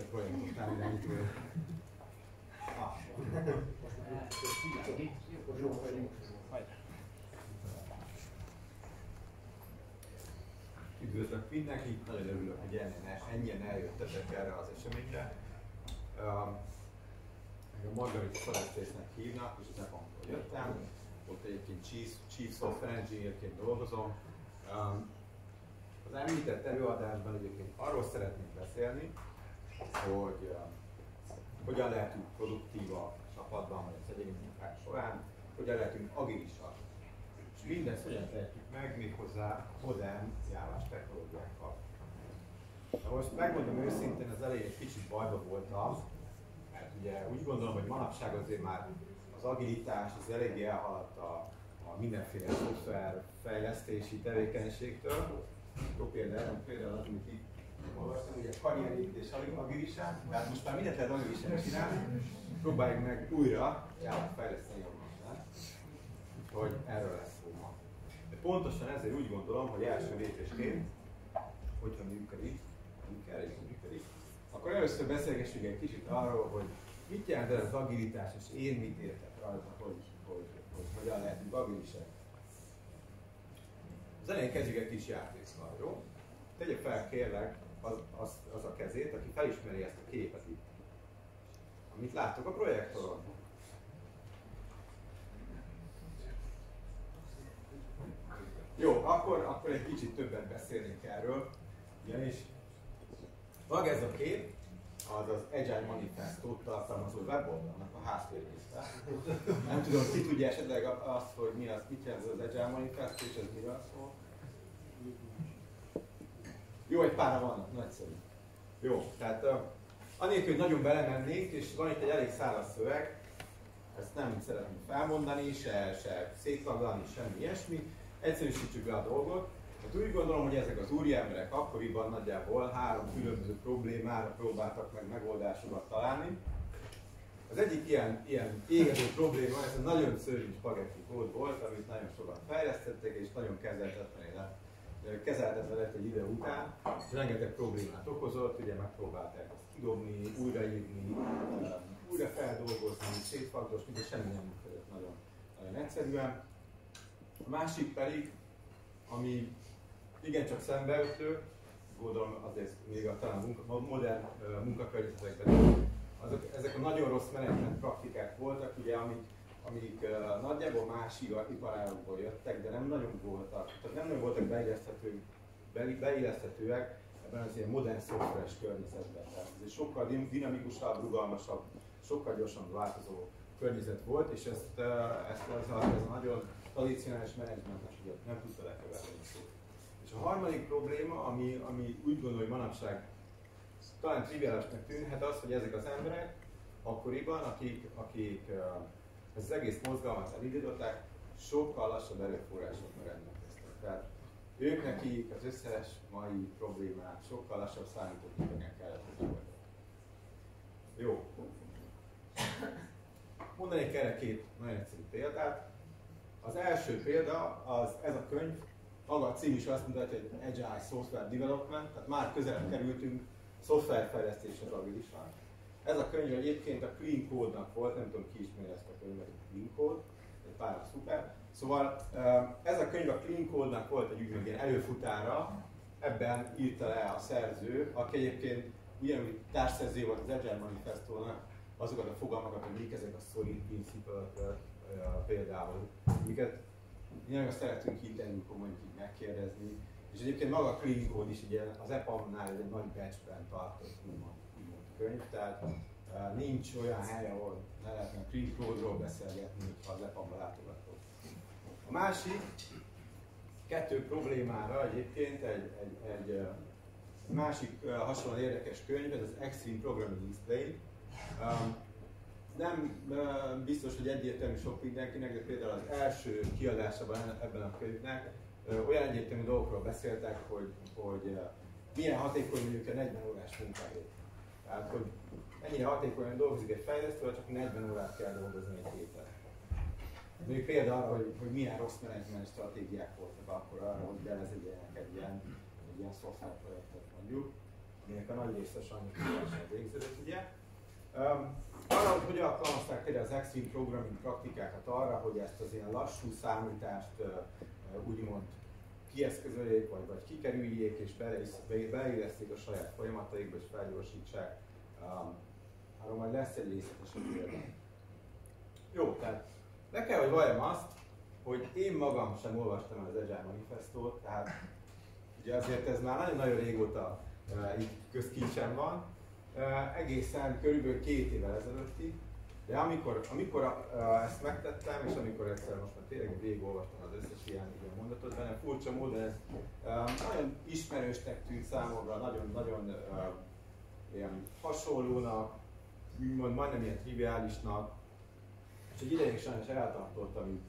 a projektot távirányítója. Üdvözlök mindenkit, nagyon örülök, hogy ennyien eljöttetek erre az eseményre. Engem Margaritisz Oresztésznek hívnak, és az EPAM-tól jöttem. Ott egyébként Chief Software Engineer-ként dolgozom. Az említett előadásban egyébként arról szeretnék beszélni, hogy hogyan lehetünk produktívak csapatban, vagy az egyéni munkák során, hogyan lehetünk agilisak. És mindezt hogyan tehetjük meg, méghozzá modern járás technológiákkal. Na most megmondom őszintén, az elején egy kicsit bajba voltam, mert ugye úgy gondolom, hogy manapság azért már az agilitás az eléggé elhaladt a mindenféle szoftverfejlesztési tevékenységtől. Jó például az, amit itt olvastam, ugye karrierépítés agilisán, tehát most már mindent lehet agilisán csinálni, próbáljuk meg újra fejleszteni jobban, hogy erről lesz szó ma. De pontosan ezért úgy gondolom, hogy első lépésként, hogyha működik, akkor először beszélgessünk egy kicsit arról, hogy mit jelent ez az agilitás, és én mit értek rajta, hogy hogyan lehetünk agilisek. Az elején kezdjük egy kis játékkal, jó? Tegye fel kérlek az a kezét, aki felismeri ezt a képet itt, amit láttok a projektoron. Jó, akkor egy kicsit többet beszélnék erről, ugyanis maga ez a kép, az Agile Manifestót tartalmazó weboldalnak a háttérképe. Nem tudom, ki tudja esetleg azt, hogy mi az, mit jelent az Agile Manifestó, és ez miről szól? Jó, egy pára vannak, nagyszerű. Jó, tehát anélkül, hogy nagyon belemennék, és van itt egy elég száraz szöveg, ezt nem szeretném felmondani, se széttaglani, semmi ilyesmi, egyszerűsítsük be a dolgot. Hát úgy gondolom, hogy ezek az úriemberek akkoriban nagyjából három különböző problémára próbáltak meg megoldásokat találni. Az egyik ilyen égető probléma, ez a nagyon szörnyű spagetti kód volt, amit nagyon sokat fejlesztettek, és nagyon kezelhetetlen lett egy idő után, és rengeteg problémát okozott, ugye megpróbálták ezt kidobni, újraírni, újra feldolgozni, szétfaktos, de semmi nem működött nagyon egyszerűen. A másik pedig, ami igencsak szembeütő, gondolom azért még a modern munkakörnyezetekben, ezek a nagyon rossz menedzsment praktikák voltak, ugye, amik nagyjából más iparágokból jöttek, de nem nagyon voltak, tehát nem nagyon voltak beilleszthetőek ebben az ilyen modern szoftveres környezetben. Tehát ez egy sokkal dinamikusabb, rugalmasabb, sokkal gyorsan változó környezet volt, és ez a nagyon tradicionális menedzsmentnek nem tudta lekövetni. És a harmadik probléma, ami úgy gondolom, hogy manapság talán triviálisnak tűnhet, az, hogy ezek az emberek akkoriban, akik az egész mozgalmat elindították, sokkal lassabb erőforrásokra rendelkeztek. Tehát ők nekik az összes mai problémát sokkal lassabb számítógépeken kellett megoldani. Jó. Mondanék erre két nagyon egyszerű példát. Az első példa, ez a könyv, maga a cím is azt mutatja, hogy Agile Software Development, tehát már közelebb kerültünk szoftverfejlesztéshez agilisan. Ez a könyv egyébként a Clean Code-nak volt, nem tudom ki ismeri ezt a könyvet, a Clean Code, egy pár szuper. Szóval ez a könyv a Clean Code-nak volt egy ügynök ilyen előfutára, ebben írta le a szerző, aki egyébként ugyanúgy társszerző volt az Agile Manifestónak, azokat a fogalmakat, hogy mik ezek a Solid principles például, amiket nagyon szeretünk itt előkor mondjuk így megkérdezni. És egyébként maga a Clean Code is ugye az EPAM-nál egy nagy batchben tartott úgymond könyv, tehát nincs olyan hely, ahol ne lehetne a Clean Code-ról beszélgetni, ha az EPAM-ba látogatok. A másik kettő problémára egyébként egy másik hasonlóan érdekes könyv, ez az Extreme Programming Display. Nem biztos, hogy egyértelmű sok mindenkinek, de például az első kiadásában ebben a könyvnek olyan egyértelmű dolgokról beszéltek, hogy milyen hatékony mondjuk a 40 órás munkahét. Tehát, hogy ennyire hatékonyan dolgozik egy fejlesztő, csak 40 órát kell dolgozni egy héten. Mondjuk például arra, hogy milyen rossz menedzsment stratégiák voltak akkor arra, hogy belezegenek egy ilyen szoftverprojektet mondjuk. aminek a nagy része sajnos kívánság végződött, ugye. Arra, hogy hogyan alkalmazták például az Extreme Programming praktikákat arra, hogy ezt az ilyen lassú számítást úgymond kieszközöljék, vagy kikerüljék, és beilleszték a saját folyamataikba, és felgyorsítsák. Arról majd lesz egy részletesebb példa. Jó, tehát ne kell, hogy valljam azt, hogy én magam sem olvastam el az Agile Manifestót, tehát ugye azért ez már nagyon-nagyon régóta itt közkincsen van, egészen körülbelül 2 évvel ezelőttig, de amikor ezt megtettem, és amikor egyszer most már tényleg végig olvastam az összes ilyen mondatot, benne furcsa módon ez nagyon ismerősnek tűnt számomra, nagyon-nagyon ilyen hasonlónak, úgymond majdnem ilyen triviálisnak, és egy ideig sajnos eltartottam, amíg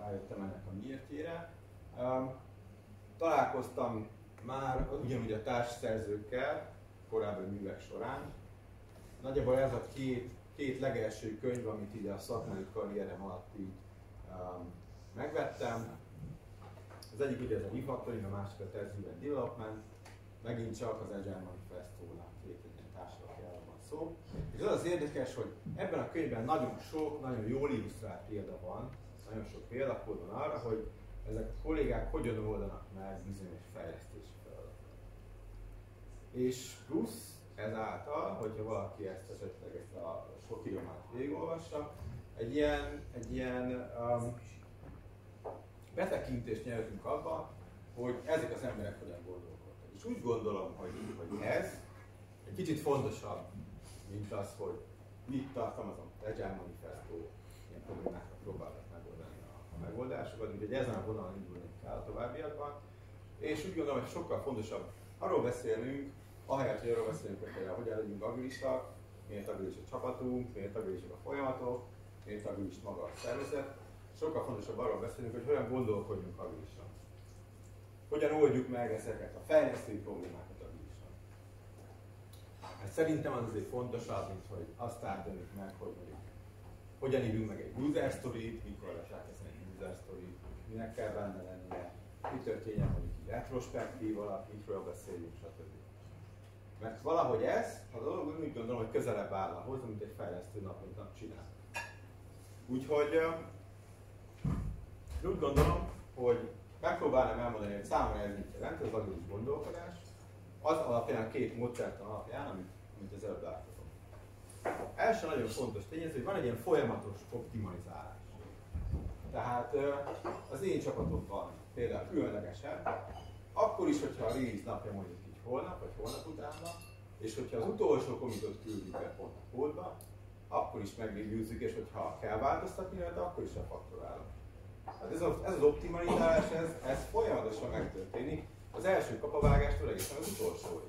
rájöttem ennek a miértjére. Találkoztam már ugyanúgy a társszerzőkkel korábban művek során. Nagyjából ez a két legelső könyv, amit ide a szakmai karrierem alatt így megvettem. Az egyik ugye ez a Nikotói, a másik a Terzüben Development, megint csak az Agile Manifestónak két ilyen társadalomról van szó. És az az érdekes, hogy ebben a könyvben nagyon sok, nagyon jól illusztrált példa van, nagyon sok példakód van arra, hogy ezek a kollégák hogyan oldanak meg bizonyos fejlesztési feladatokat. És plusz ezáltal, hogyha valaki ezt esetleg ezt a sok idomát végigolvassa, egy ilyen betekintést nyertünk abba, hogy ezek az emberek hogyan gondolkodtak. És úgy gondolom, hogy ez egy kicsit fontosabb, mint az, hogy mit tartalmaz az Agile Manifestó, ilyen problémákra próbálnak megoldani a megoldásokat, úgyhogy ezen a vonalon indulni kell a továbbiakban. És úgy gondolom, hogy sokkal fontosabb arról beszélnünk, ahelyett, hogy arról beszélünk, hogy hogyan legyünk agilisak, miért agilis a csapatunk, miért agilisak a folyamatok, miért agilis maga a szervezet. Sokkal fontosabb arról beszélünk, hogy hogyan gondolkodjunk agilisan. Hogyan oldjuk meg ezeket a fejlesztői problémákat agilisan. Hát szerintem az azért fontosabb, mint hogy azt állítjuk meg, hogy mondjuk hogyan írjunk meg egy user story-t, mikor lesz elkezdeni egy user story-t, minek kell benne lennie, mi történjen, hogy egy retrospektív alap, mikről beszéljünk, stb. Mert valahogy ez, a dolog úgy gondolom, hogy közelebb áll ahhoz, amit egy fejlesztő nap mint nap csinál. Úgyhogy úgy gondolom, hogy megpróbálnám elmondani, hogy számomra ez mit jelent, az agilis gondolkodás, az alapján a két módszertan alapján, amit az előbb láthatom. Első nagyon fontos tényező, hogy van egy ilyen folyamatos optimalizálás. Tehát az én csapatomban például különlegesen, akkor is, hogyha a release napja mondjuk így holnap, vagy holnap utánna, és hogyha az utolsó commitot küldjük be pont a kódba, akkor is megreviewzzük, és hogyha kell változtatni rajta, akkor is refaktorálunk. Hát ez az optimalizálás, ez folyamatosan megtörténik, az első kapavágástól egészen az utolsóig.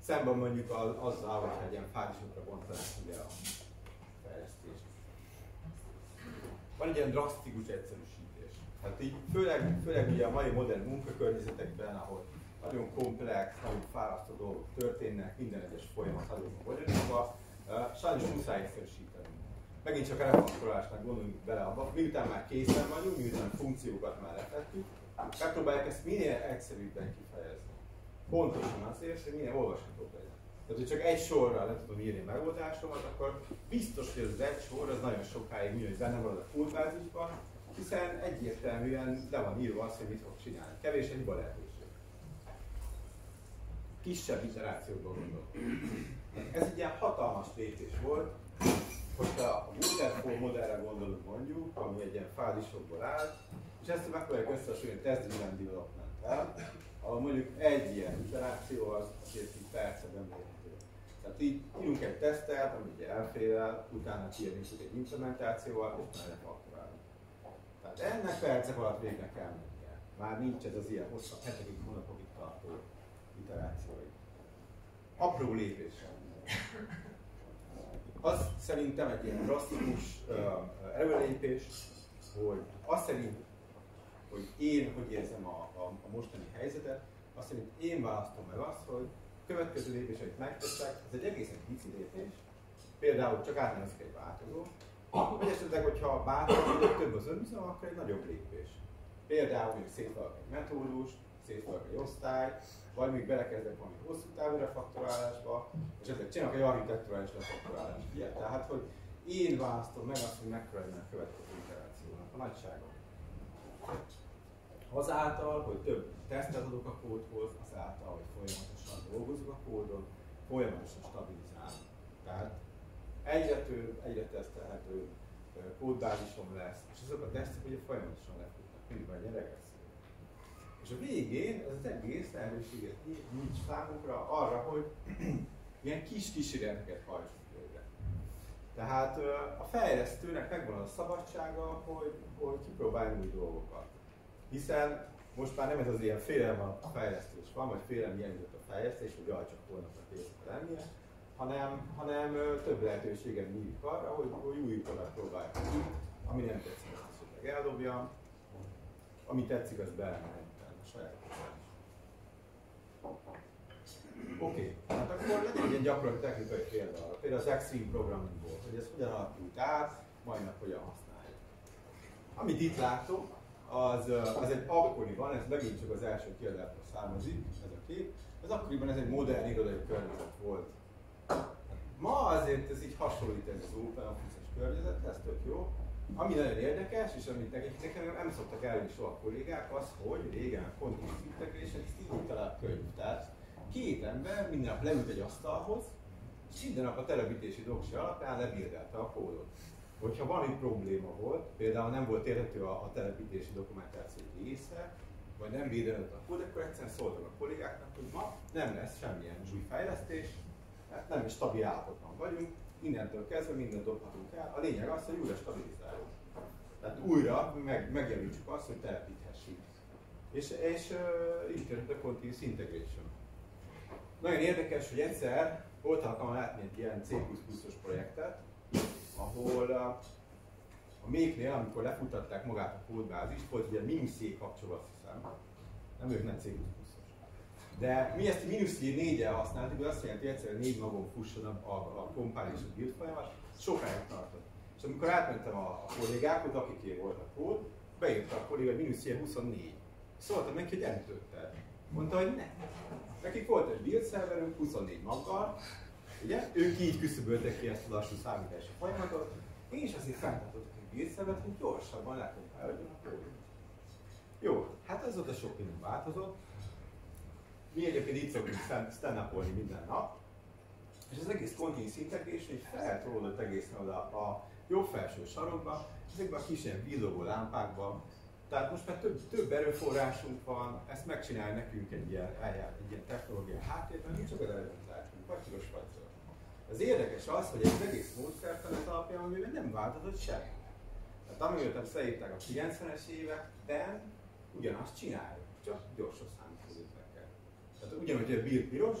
Szemben mondjuk azzal, hogy egy ilyen fázisokra bontanák ugye a fejlesztést. Van egy ilyen drasztikus egyszerűsítés. Hát így főleg ugye a mai modern munkakörnyezetekben, ahol nagyon komplex, nagyon fárasztó dolgok történnek, minden egyes folyamat adóban, sajnos muszáj egyszerűsíteni. Megint csak a refaktorálásnak gondoljunk bele abba, miután már készen vagyunk, miután funkciókat már letettük, megpróbáljuk ezt minél egyszerűbben kifejezni. Pontosan azért, hogy minél olvashatóbb legyen. Tehát, hogy csak egy sorra le tudom írni a megoldásomat, akkor biztos, hogy az egy sor az nagyon sokáig ugyanúgy benne marad a fullfázisban, hiszen egyértelműen le van írva az, hogy mit fog csinálni. Kevés egy hiba lehetőség. Kisebb iterációkban gondolkodunk. Ez egy ilyen hatalmas lépés volt, hogyha a waterfall modellre gondolunk mondjuk, ami egy ilyen fázisokból áll, és ezt megpróbáljuk összehasonlítani Terzüben Developmenttel, ahol mondjuk egy ilyen iteráció az azért így percben mérhető. Tehát így írunk egy tesztet, ami ugye elfélel, utána kijövünk egy implementációval, és már refaktorálunk. Tehát ennek percek alatt végre kell mennie. Már nincs ez az ilyen hosszabb hetekig, hónapokig tartó iterációi. Apró lépéssel. Az szerintem egy ilyen drasztikus előrelépés, hogy azt szerint, hogy én hogy érzem a mostani helyzetet, azt szerint én választom meg azt, hogy a következő lépés, amit megteszek, ez egy egészen pici lépés, például csak átnevezik egy változó, vagy esetleg, hogyha változó, több az önbizalom, akkor egy nagyobb lépés. Például, hogy szétválasztok egy metódust, szétfajt egy osztály, vagy még belekezdek valami hosszú távú refaktorálásba, és ezért csinálok egy architekturális refaktorálást. Ilyet, tehát, hogy én választom meg azt, hogy mekkora legyen a következő iterációnak a nagysága. Azáltal, hogy több tesztet adok a kódhoz, azáltal, hogy folyamatosan dolgozok a kódon, folyamatosan stabilizálom. Tehát egyre több, egyre tesztelhető kódbázisom lesz, és azok a tesztek ugye folyamatosan lefutnak, mindig van egy regresszió. És a végén ez az egész lehetőséget nincs számunkra arra, hogy ilyen kis kísérleteket hajtsunk végre. Tehát a fejlesztőnek megvan a szabadsága, hogy kipróbáljon új dolgokat. Hiszen most már nem ez az ilyen félelem a fejlesztés van, vagy félelem jelentett a fejlesztés, hogy jaj, csak holnapra készül lennie, hanem több lehetőségem nyílik arra, hogy új utat próbáljuk ki, ami nem tetszik, azt esetleg eldobjam, ami tetszik, az belementem a saját próbálás. Oké, hát akkor legyen egy ilyen gyakran technikai példa arra, például az Extreme Programming volt, hogy ez hogyan alakult át, majd nap hogyan használjuk. Amit itt látok, az egy akkoriban, ez megint csak az első kiadásból származik, ez a kép, ez akkoriban ez egy modern irodai környezet volt. Ma azért ez így hasonlít ez az open office-es környezet, ez tök jó. Ami nagyon érdekes, és amit nekem nem szoktak elni soha a kollégák, az, hogy régen a continuous integration, ezt így talál könyv. Tehát két ember minden nap leült egy asztalhoz, és minden nap a telepítési doksi alapján lebírdelte a kódot. Hogyha valami probléma volt, például nem volt érhető a telepítési dokumentáció része, vagy nem bírdelte a kód, akkor egyszerűen szóltak a kollégáknak, hogy ma nem lesz semmilyen új fejlesztés, hát nem is stabil állapotban vagyunk, innentől kezdve mindent dobhatunk el. A lényeg az, hogy újra stabilizáljuk. Tehát újra megjelöltsük azt, hogy telepíthessük. És így jött a continuous integration. Nagyon érdekes, hogy egyszer volt alkalom látni egy ilyen C++-os projektet, ahol a Make-nél, amikor lefutatták magát a kódbázist, volt egy minusz-j kapcsolat, hiszem. Nem, ők nem C++-os. De mi ezt a -4-el használtuk, de azt jelenti, hogy egyszerűen 4 magon fusson a kompály és a build folyamat, sokáig tartott. És amikor átmentem a kollégákhoz, akiké volt a kód, beírta a kolléga, hogy -24. Szóltam neki, hogy elütött el. Mondta, hogy ne. Nekik volt egy build szerverünk 24 maggal, ugye? Ők így küszöböltek ki ezt a lassú számítási folyamatot, és azért fenntartottak egy build szervert, hogy gyorsabban lekompálódjon a kódot. Jó, hát azóta sok minden változott. Mi egyébként így szoktunk stand-upolni minden nap, és az egész continuous integration így feltolódott egészen oda a jobb felső sarokba, ezekben a kis ilyen villogó lámpákban. Tehát most már több erőforrásunk van, ezt megcsinálja nekünk egy ilyen technológia háttérben, nincs csak az erőforrásunk, vagy csak a spacor. Az érdekes az, hogy az egész módszertanet alapján, amiben nem változott semmi. Tehát amióta szerintem a 90-es években ugyanazt csináljuk, csak gyorsan számítunk. Tehát ugyanúgy, hogy a build piros,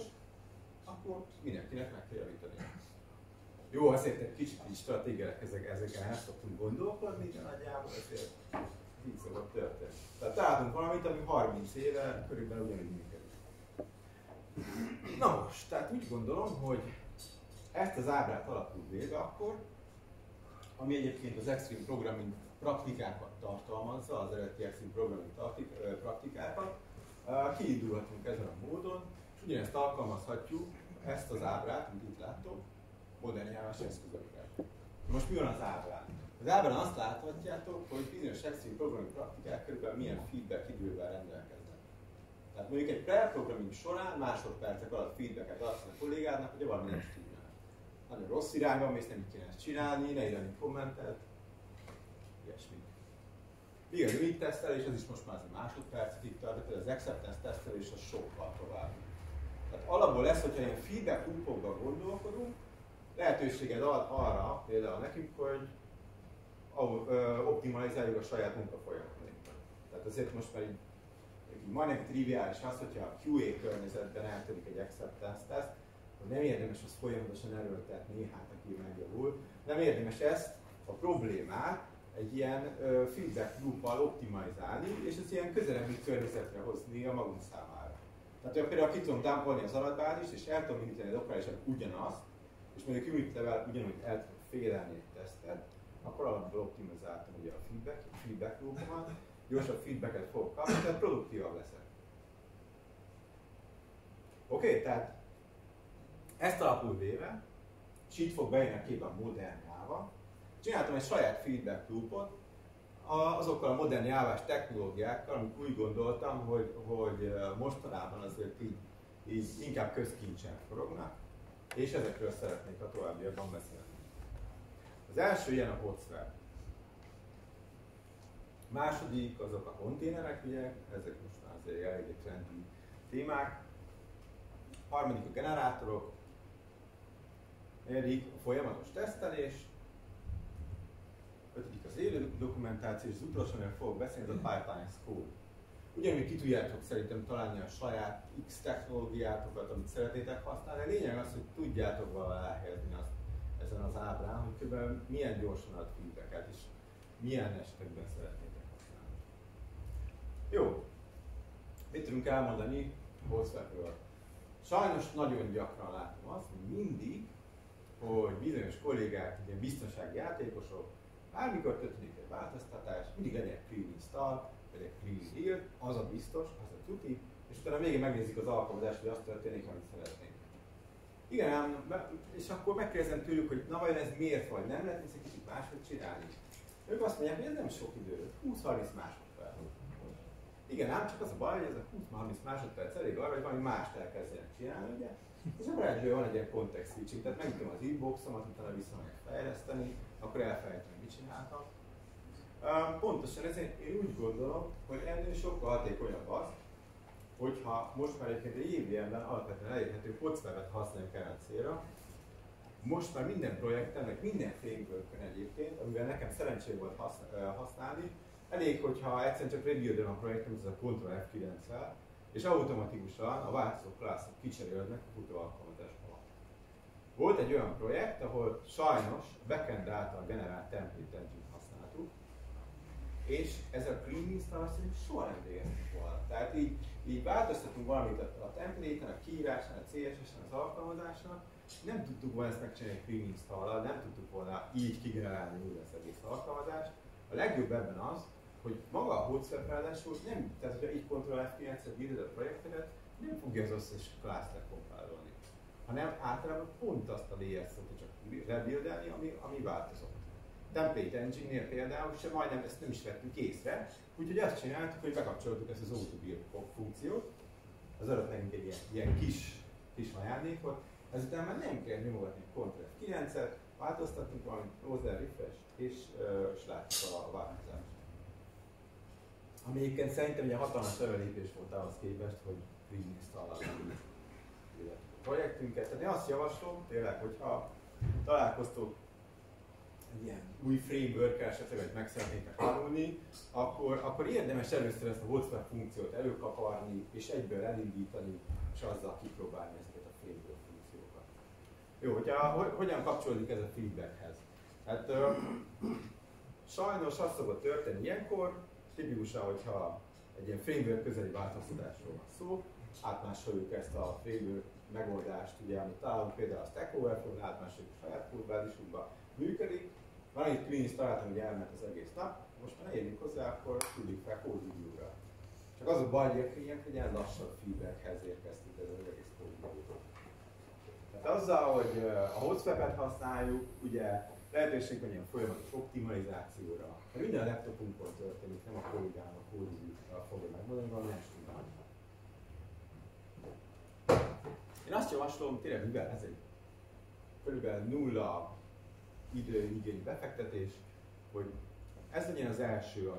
akkor mindenkinek meg kell javítani. Jó, azért egy kicsit így stratégiák ezeken el szoktunk gondolkodni, de nagyjából azért így szokott történni. Tehát találtunk valamit, ami 30 éve körülbelül ugyanúgy működik. Na most, tehát úgy gondolom, hogy ezt az ábrát alapul véve akkor, ami egyébként az Extreme Programming praktikákat tartalmazza, az eredeti Extreme Programming praktikákat, kiindulhatunk ezen a módon, és ugyanezt alkalmazhatjuk, ezt az ábrát, amit itt látok, modern nyelves eszközökkel. Most mi van az ábrán? Az ábrán azt láthatjátok, hogy bizonyos extreme programming praktikák körülbelül milyen feedback idővel rendelkeznek. Tehát mondjuk egy pre-programming során másodpercek alatt feedbacket adsz a kollégádnak, hogy valami nem stimmel. Nagyon rossz irányban mész, nem így kéne ezt csinálni, ne írj kommentet, ilyesmi. Igen, a read tesztelés, ez is most már egy másodpercig tart, de az acceptance tesztelés az sokkal tovább. Tehát alapból lesz, hogyha ilyen feedback loopokban gondolkodunk, lehetőséged ad arra, például nekünk, hogy optimalizáljuk a saját munkafolyamatainkat. Tehát azért most már így majdnem triviális az, hogyha a QA környezetben eltörik egy acceptance teszt, hogy nem érdemes azt folyamatosan erőltetni, hát aki megjavul, nem érdemes ezt a problémát egy ilyen feedback loop-val optimalizálni, és ezt ilyen közelebbi környezetre hozni a magunk számára. Tehát például ki tudom dumpolni az adatbázist, és el tudom indítani a Dockerrel ugyanazt, és mondjuk unit level ugyanúgy el tudom félelni egy tesztet, akkor alapból optimalizáltam ugye a feedback loop-omat, gyorsabb feedbacket fogok kapni, tehát produktívabb leszek. Oké, tehát ezt alapul véve, és így fog bejönni a képbe a modern Java, csináltam egy saját feedback loopot azokkal a modern Java-s technológiákkal, amik úgy gondoltam, hogy mostanában azért így inkább közkincsen forognak, és ezekről szeretnék a továbbiakban beszélni. Az első ilyen a hotswap. Második azok a konténerek, ugye, ezek most már azért elég trendi témák. Harmadik a generátorok. Negyedik a folyamatos tesztelés. Ötödik az élő dokumentáció, és az utolsó, amiről fogok beszélni, ez a pipeline code. Ugyanúgy ki tudjátok szerintem találni a saját X technológiátokat, amit szeretnétek használni, de lényeg az, hogy tudjátok valahol elhelyezni azt ezen az ábrán, hogy körülbelül milyen gyorsan ad feedbacket, és milyen esetekben szeretnétek használni. Jó, mit tudunk elmondani hotswapről? Sajnos nagyon gyakran látom azt, hogy mindig, hogy bizonyos kollégák, ugye biztonsági játékosok, bármikor történik egy változtatás, mindig legyen clean install, legyen clean build, az a biztos, az a tuti, és utána végén megnézik az alkalmazást, hogy azt történik, amit szeretnénk. Igen, ám, és akkor megkérdezem tőlük, hogy na vajon ez miért vagy, nem lehet ezt egy kicsit máshogy csinálni. Ők azt mondják, hogy ez nem sok idő, 20-30 másodperc. Igen, ám csak az a baj, hogy ez a 20-30 másodperc elég arra, hogy valami mást elkezdjenek csinálni, ugye? És akkor egyébként van egy ilyen context switching, tehát megnyitom az inboxomat, utána visszamegyek fejleszteni, akkor elfelejtem, hogy mit csináltam. Pontosan ezért én úgy gondolom, hogy ennél sokkal hatékonyabb az, hogyha most már egyébként egy JVM-ben alapvetően elérhető hotswap-et használjuk erre a célra. Most már minden projektemnek, minden frameworkön egyébként, amivel nekem szerencsém volt használni, elég, hogyha egyszerűen csak rebuildem a projektem, ez a Ctrl+F9-vel, és automatikusan a változó klasszok kicserélődnek a futó alkalmazás alatt. Volt egy olyan projekt, ahol sajnos a backend által generált template-t használtuk, és ez a clean install soha nem végeztük volna. Tehát így változtatunk valamit a template-en, a kiírásnál, a CSS-en, az alkalmazásnál, nem tudtuk volna ezt megcsinálni clean install-al, nem tudtuk volna így kigenerálni úgy az egész alkalmazást. A legjobb ebben az, hogy maga a hotswap ráadásul nem, tehát hogyha így Ctrl+F9-et bírod a projektedet, nem fogja az összes class lekompálolni, hanem általában pont azt a layers-t csak rebuildelni, ami változott. Template Engine-nél például se majdnem ezt nem is vettünk észre, úgyhogy azt csináltuk, hogy bekapcsoltuk ezt az auto-build funkciót, az adott nekünk egy ilyen kis ajándékot, ezután már nem kell nyomogatni a Ctrl+F9-et, változtattunk valamit, closer, refresh, és látjuk a változást. Ami egyébként szerintem egy hatalmas előrelépés volt ahhoz képest, hogy clean install-al a projektünket. Tehát én azt javaslom, tényleg, hogyha találkoztok egy ilyen új framework-kel, esetleg, hogy meg szeretnétek tanulni, akkor érdemes először ezt a hotswap funkciót előkaparni, és egyből elindítani, és azzal kipróbálni ezeket a framework funkciókat. Jó, hogyan kapcsolódik ez a feedbackhez? Hát sajnos azt szokott történni ilyenkor, tipikusan, hogyha egy ilyen framework közeli változtatásról van szó, átmásoljuk ezt a framework megoldást, ugye, amit találunk például a Stack Overflow-nál, átmásoljuk a saját kódbázisunkba, működik. Van egy clean is találtam, hogy elment az egész nap, most már ne érjünk hozzá, akkor küldjük fel kódvideóra. Csak az a baj, hogy ilyen lassabb feedbackhez érkeztünk ez az egész kódvideót. Tehát azzal, hogy a hotswap-et használjuk, ugye, lehetőség van ilyen folyamatos optimalizációra. Ha minden a laptopunkon történik, nem a kollégám a kódra fogja megmondani, valamilyen stúdióban. Én azt javaslom, tényleg mivel ez egy körülbelül nulla időigényű befektetés, hogy ez legyen az első,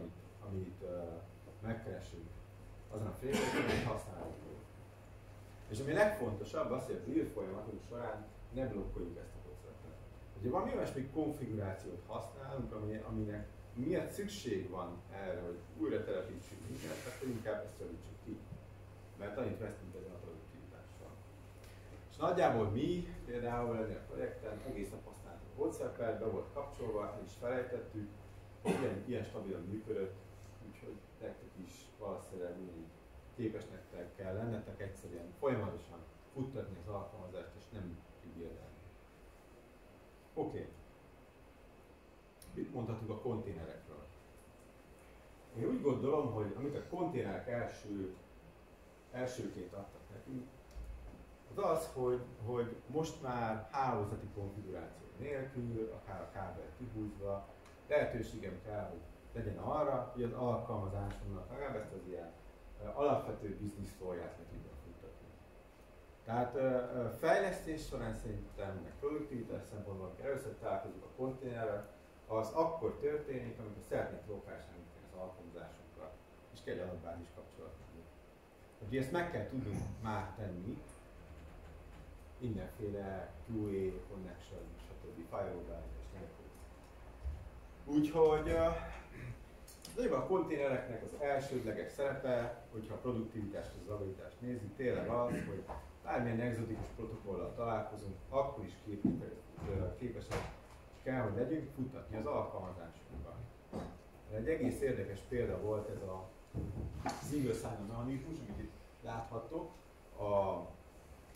amit megkeresünk azon a framework-en, amit használunk. És ami a legfontosabb az, hogy az írfolyamatunk során ne blokkoljuk ezt a hotswap-et. Ugye valami olyasmi konfigurációt használunk, aminek miatt szükség van erre, hogy újra telepítsük minket, akkor inkább ezt javítsuk ki. Mert annyit vesztünk ezen a produktivitással. És nagyjából mi, például ennél a projekten egész nap használtuk a hotswap-et, be volt kapcsolva, és felejtettük, ilyen stabilan működött, úgyhogy nektek is valószínűleg mindig képesnek kell lennetek egyszerűen folyamatosan futtatni az alkalmazást, és nem kibírdelni. Oké. Mit mondhatunk a konténerekről? Én úgy gondolom, hogy amit a konténerek elsőként adtak nekünk, az az, hogy most már hálózati konfiguráció nélkül, akár a kábel kihúzva, lehetőségem kell, hogy legyen arra, hogy az alkalmazásomnak legalább ezt az ilyen alapvető biznisz folyát meg tudjam futtatni. Tehát fejlesztés során szerintem, meg produktivitás szempontból, amikor először találkozunk a konténerrel, az akkor történik, amikor szeretnék lokálsítani az alkalmazásunkat, és kell egy adatbázis kapcsolatban. Úgyhogy ezt meg kell tudnunk már tenni, mindenféle QA, connection, stb. Firewall és nélkül. Úgyhogy nagyjából a konténereknek az elsődleges szerepe, hogyha a produktivitást és zavarjást nézzük, tényleg az, hogy bármilyen egzotikus protokollal találkozunk, akkor is képesek kell, hogy legyünk futtatni az alkalmazásunkban. Egy egész érdekes példa volt ez a Single Sign-On mechanizmus, amit itt láthattok a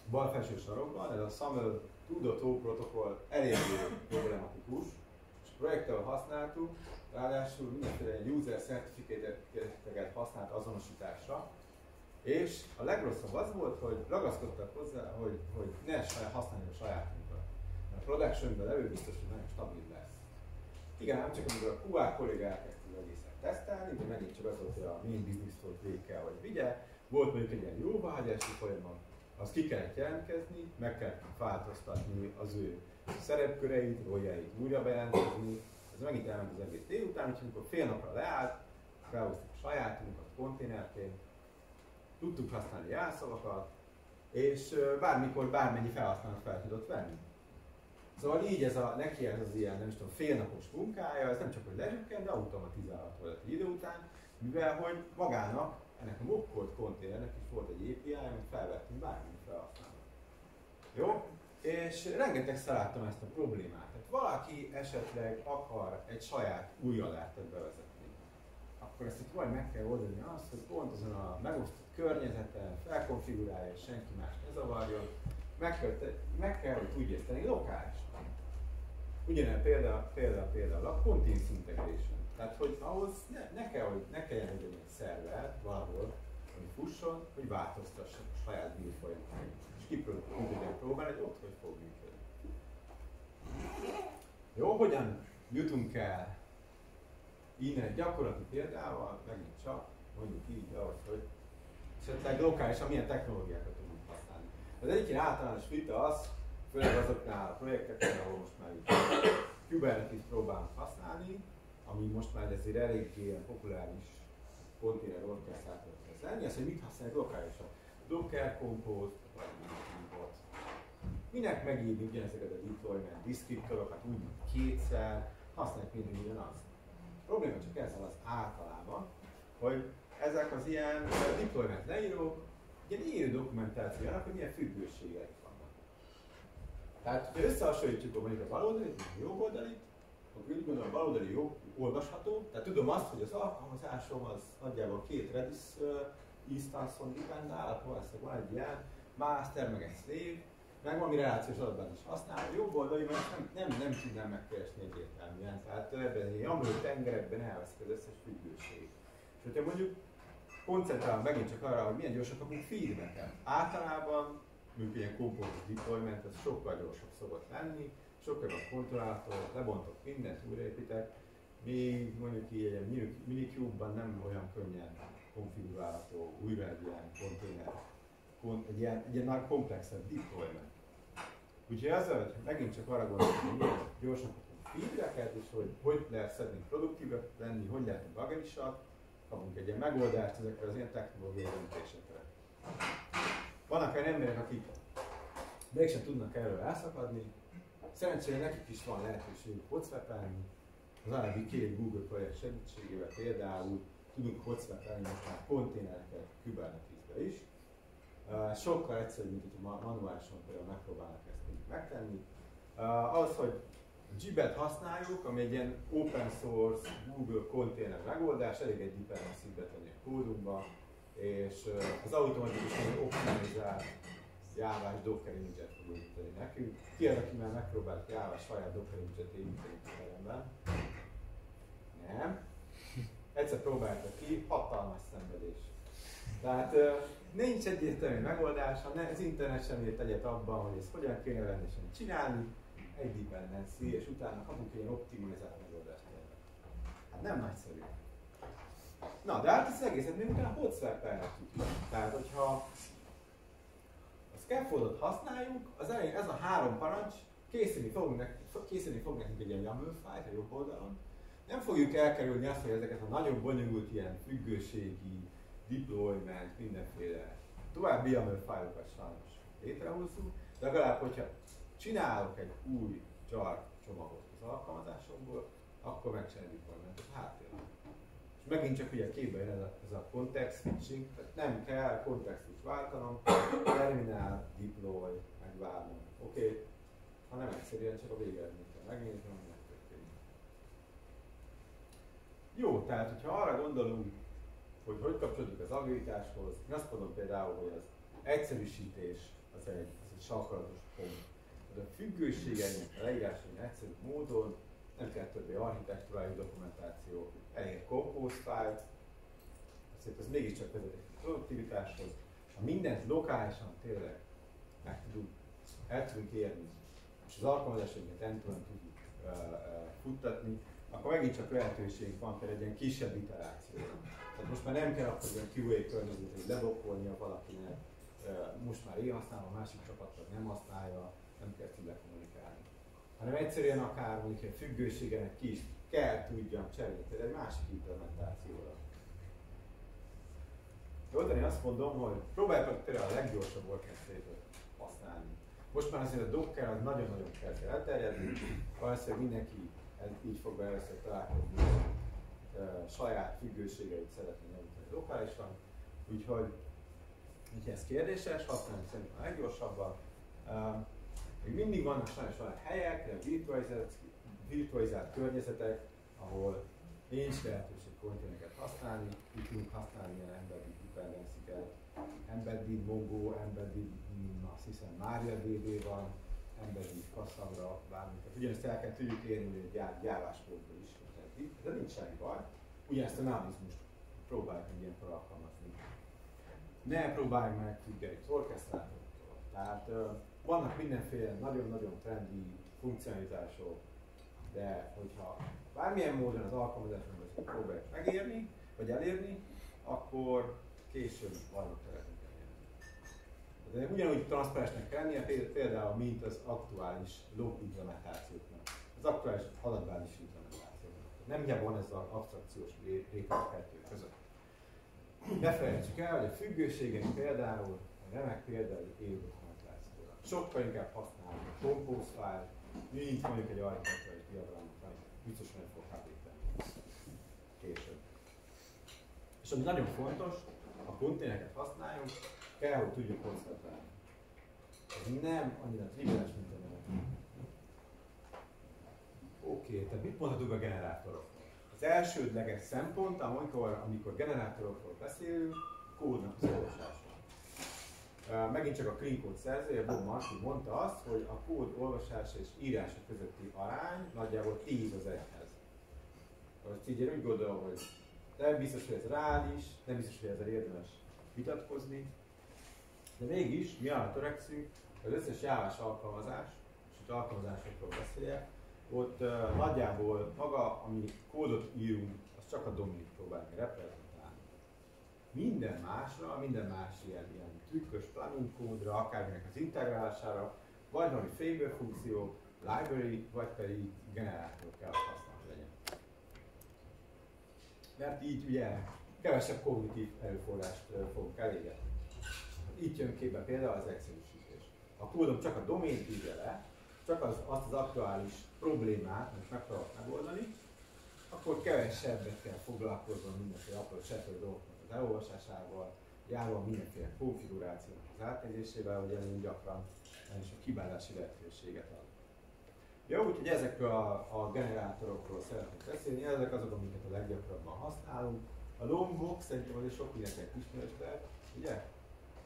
bal felső sarokban. Ez a SAML tudató protokoll eléggé problematikus, és projekttel használtuk, ráadásul mindenféle user certificate-et használt azonosításra, és a legrosszabb az volt, hogy ragaszkodtak hozzá, hogy ne használjuk a sajátunkat, mert a production-ben levő biztos, hogy nagyon stabil lesz. Igen, nem csak amikor a QA kollégák elkezdtük az egészet tesztelni, de megint csak az volt, hogy a main business volt végig kell, hogy vigye. Volt mondjuk egy ilyen jóváhagyási folyamat, azt ki kellett jelentkezni, meg kellett változtatni az ő szerepköreit, roljait újra bejelentkezni. Ez megint elment az egész délután, úgyhogy amikor fél napra leállt, felhoztuk a sajátunkat konténerként, tudtuk használni jelszavakat, és bármikor bármennyi felhasználót fel tudott venni. Szóval így ez a, neki ez az ilyen, nem is tudom, félnapos munkája, ez nem csak hogy lezsükken, de automatizálható lett egy idő után, mivel hogy magának, ennek a mokkolt konténernek is volt egy API, amit felvettünk bármilyen felhasználót. Jó? És rengetegszer láttam ezt a problémát. Tehát valaki esetleg akar egy saját új alertet bevezetni, akkor ezt itt majd meg kell oldani azt, hogy pont azon a megosztott környezeten felkonfigurálja, és senki más ne zavarjon. Meg kell, hogy tudja ezt tenni lokálisan. Ugyanilyen például a continuous integration. Tehát, hogy ahhoz ne kelljen legyen egy szerver valahol, hogy fusson, hogy változtassak a saját build folyamatot. És kipróbálni, hogy ott hogy fog működni. Jó, hogyan jutunk el innen egy gyakorlati példával, megint csak mondjuk így ahhoz, hogy esetleg lokálisan milyen technológiákat tudunk használni. Az egyik általános vita az, főleg azoknál a projekteknél, ahol most már Kubernetes próbálunk használni, ami most már ezért eléggé populáris konténer orkesztrátor kell lenni, az, hogy mit használják lokálisan. Docker, Compose, vagy minikube. Minek megírni ugyanezeket a deployment descriptorokat, úgy kétszer, használják mindig ugyanazt. A probléma csak ezzel az általában, hogy ezek az ilyen deployment leírók, ilyen élő dokumentációjának, hogy milyen függőségek vannak. Tehát, hogyha összehasonlítjuk mondjuk a baloldalit, a jobb oldalit, akkor úgy gondolom a baloldali jó, olvasható. Tehát tudom azt, hogy az alkalmazásom az nagyjából két Redis instance-on dependál, akkor ezt van egy ilyen master, meg egy slave, meg valami relációs adatbázis használ. A jobb oldali, mert nem tudnám megkeresni egyértelműen. Tehát ebben egy jamló tengerekben elveszik az összes függőség. És hogyha mondjuk koncentrálom megint csak arra, hogy milyen gyorsan kapunk feedbacket. Általában, mondjuk ilyen komponens deployment, ez sokkal gyorsabb szokott lenni, sokkal a kontrollától, lebontok mindent, újraépítek, még mondjuk így egy minikube-ban nem olyan könnyen konfigurálható újra egy ilyen konténer, egy ilyen már komplexebb deployment. Úgyhogy az, hogy megint csak arra gondolom, hogy milyen gyorsan kapunk feedbacket, és hogy lehet szedni produktívek lenni, hogy lehet a bagerisak, kapunk egy ilyen megoldást ezekre az ilyen technológiai döntésekre. Vannak olyan emberek, akik mégsem tudnak erről elszakadni. Szerencsére nekik is van lehetőségük hotspot-elni. Az alábbi két Google projekt segítségével például tudunk hotspot-elni most már konténereket Kubernetes-be is. Sokkal egyszerűbb, mint hogy manuálisan például megpróbálnak ezt megtenni. Az, hogy Jibet használjuk, ami egy ilyen open source Google konténer megoldás, elég egy dependency-be tenni a kódunkba, és az automatikusan optimalizált Java-s Docker image-et fog építeni nekünk. Ki az, aki már megpróbált Java-s saját Docker image-et építeni a teremben? Nem. Egyszer próbálta ki, hatalmas szenvedés. Tehát nincs egyértelmű megoldás, az internet sem ért egyet abban, hogy ezt hogyan kéne rendesen csinálni, egy dependency, és utána kapunk egy optimalizált megoldást. Hát nem nagyszerű. Na, de hát az egészet mi utána hotswap-elnek tudjuk. Tehát, hogyha a scaffoldot használjuk, az elején ez a három parancs készíteni fog nekünk egy ilyen YAML fájlt a jobb oldalon. Nem fogjuk elkerülni azt, hogy ezeket a nagyon bonyolult ilyen függőségi, deployment, mindenféle további YAML fájlokat sajnos létrehozunk, de legalább, hogyha csinálok egy új jar csomagot az alkalmazásomból, akkor megcsináljuk valamit a háttérben. És megint csak ugye képben jön ez a context switching, tehát nem kell kontextust váltanom, terminál, deploy, megvárnom, oké, hanem egyszerűen csak a végeredményt kell megnéznem, hogy megtörténik. Jó, tehát hogyha arra gondolunk, hogy hogy kapcsolódik az agilitáshoz, én azt mondom például, hogy az egyszerűsítés az egy sarkalatos pont. A függőségeink, a leírásaink egyszerű módon, nem kell többé architektúrájú dokumentáció, elég Compose file, azért az mégiscsak vezet a produktivitáshoz. Ha mindent lokálisan tényleg el tudunk érni, és az alkalmazásainkat end-to-end tudjuk futtatni, akkor megint csak lehetőség van például egy ilyen kisebb iterációra. Tehát most már nem kell akkor olyan QA környezetet, hogy leblokkolnia valakinek, most már én használom, a másik csapat nem használja, nem kell tudni kommunikálni. Hanem egyszerűen akár mondjuk egy függőségenek ki is kell tudjam cserélni, egy másik implementációra. Jól, én azt mondom, hogy próbáljuk például a leggyorsabb orchestrator-t használni. Most már azért a Docker az nagyon-nagyon kezd el elterjedni, valószínűleg mindenki így fog először találkozni, saját függőségeit szeretné nyomítani lokálisan. Úgyhogy ez kérdéses, használjuk szerintem a leggyorsabban. Még mindig vannak sajnos olyan helyek, de virtualizált környezetek, ahol nincs lehetőség konténereket használni, így tudunk használni ilyen embedded dependenciákat. Embedded Mongo, embedded, azt hiszem MariaDB van, embedded Cassandra, bármit. Ugyanezt el kell tudjuk érni egy Java kódból is, de nincs semmi baj. Ugyanezt a námizmust próbáljuk ilyenkor alkalmazni. Ne próbáljunk meg tudni az orchestrátoroktól. Tehát vannak mindenféle nagyon-nagyon trendi funkcionalitások, de hogyha bármilyen módon az alkalmazásunkat próbáljuk megérni, vagy elérni, akkor később valamit szeretnénk elérni. De ugyanúgy transzparensnek kell lennie, például mint az aktuális log implementációknak, az aktuális adatbázis implementációknak. Nem hiába van ez az abstrakciós réteg kettő között. Ne felejtsük el, hogy a függőségek például a remek például élő dokumentációra. Sokkal inkább használjuk a Compose file, mint mondjuk egy architektúrai diagramot, amit biztosan fog hátítani később. És ami nagyon fontos, ha konténereket használjunk, kell, hogy tudjuk koncentrálni. Ez nem annyira triviális, mint a neve. Oké, tehát mit mondhatunk a generátorokról? Az elsődleges szempont, amikor generátorokról beszélünk, kódnak az olvasása. Megint csak a Clean Code szerzője, Bob Martin mondta azt, hogy a kód olvasása és írása közötti arány nagyjából 10 az 1-hez. Most így én úgy gondolom, hogy nem biztos, hogy ez reális, nem biztos, hogy ezzel érdemes vitatkozni, de mégis mi arra törekszünk, hogy az összes járás alkalmazás, és itt alkalmazásokról beszéljek, ott nagyjából maga, ami kódot írunk, az csak a dominit próbálni reprezentálni. Minden másra, minden más ilyen trükkös plugin kódra, akárminek az integrálására, vagy valami framework funkció, library, vagy pedig generátor kell használni legyen. Mert így ugye kevesebb kognitív erőforrást fogunk elégetni. Itt jön képbe például az egyszerűsítés. A kódom csak a domént írja le, csak azt az aktuális problémát, amit megpróbálok megoldani, akkor kevesebbet kell foglalkoznom mindenféle apró cseppő dolgoknak az elolvasásával, járva mindenféle konfigurációnak az átnézésével, hogy elég gyakran nem is a kibárási lehetőséget ad. Jó, úgyhogy ezekről a generátorokról szeretnék beszélni, ezek azok, amiket a leggyakrabban használunk. A Lombok szerintem azért sok mindenkinek ismerős lehet, ugye?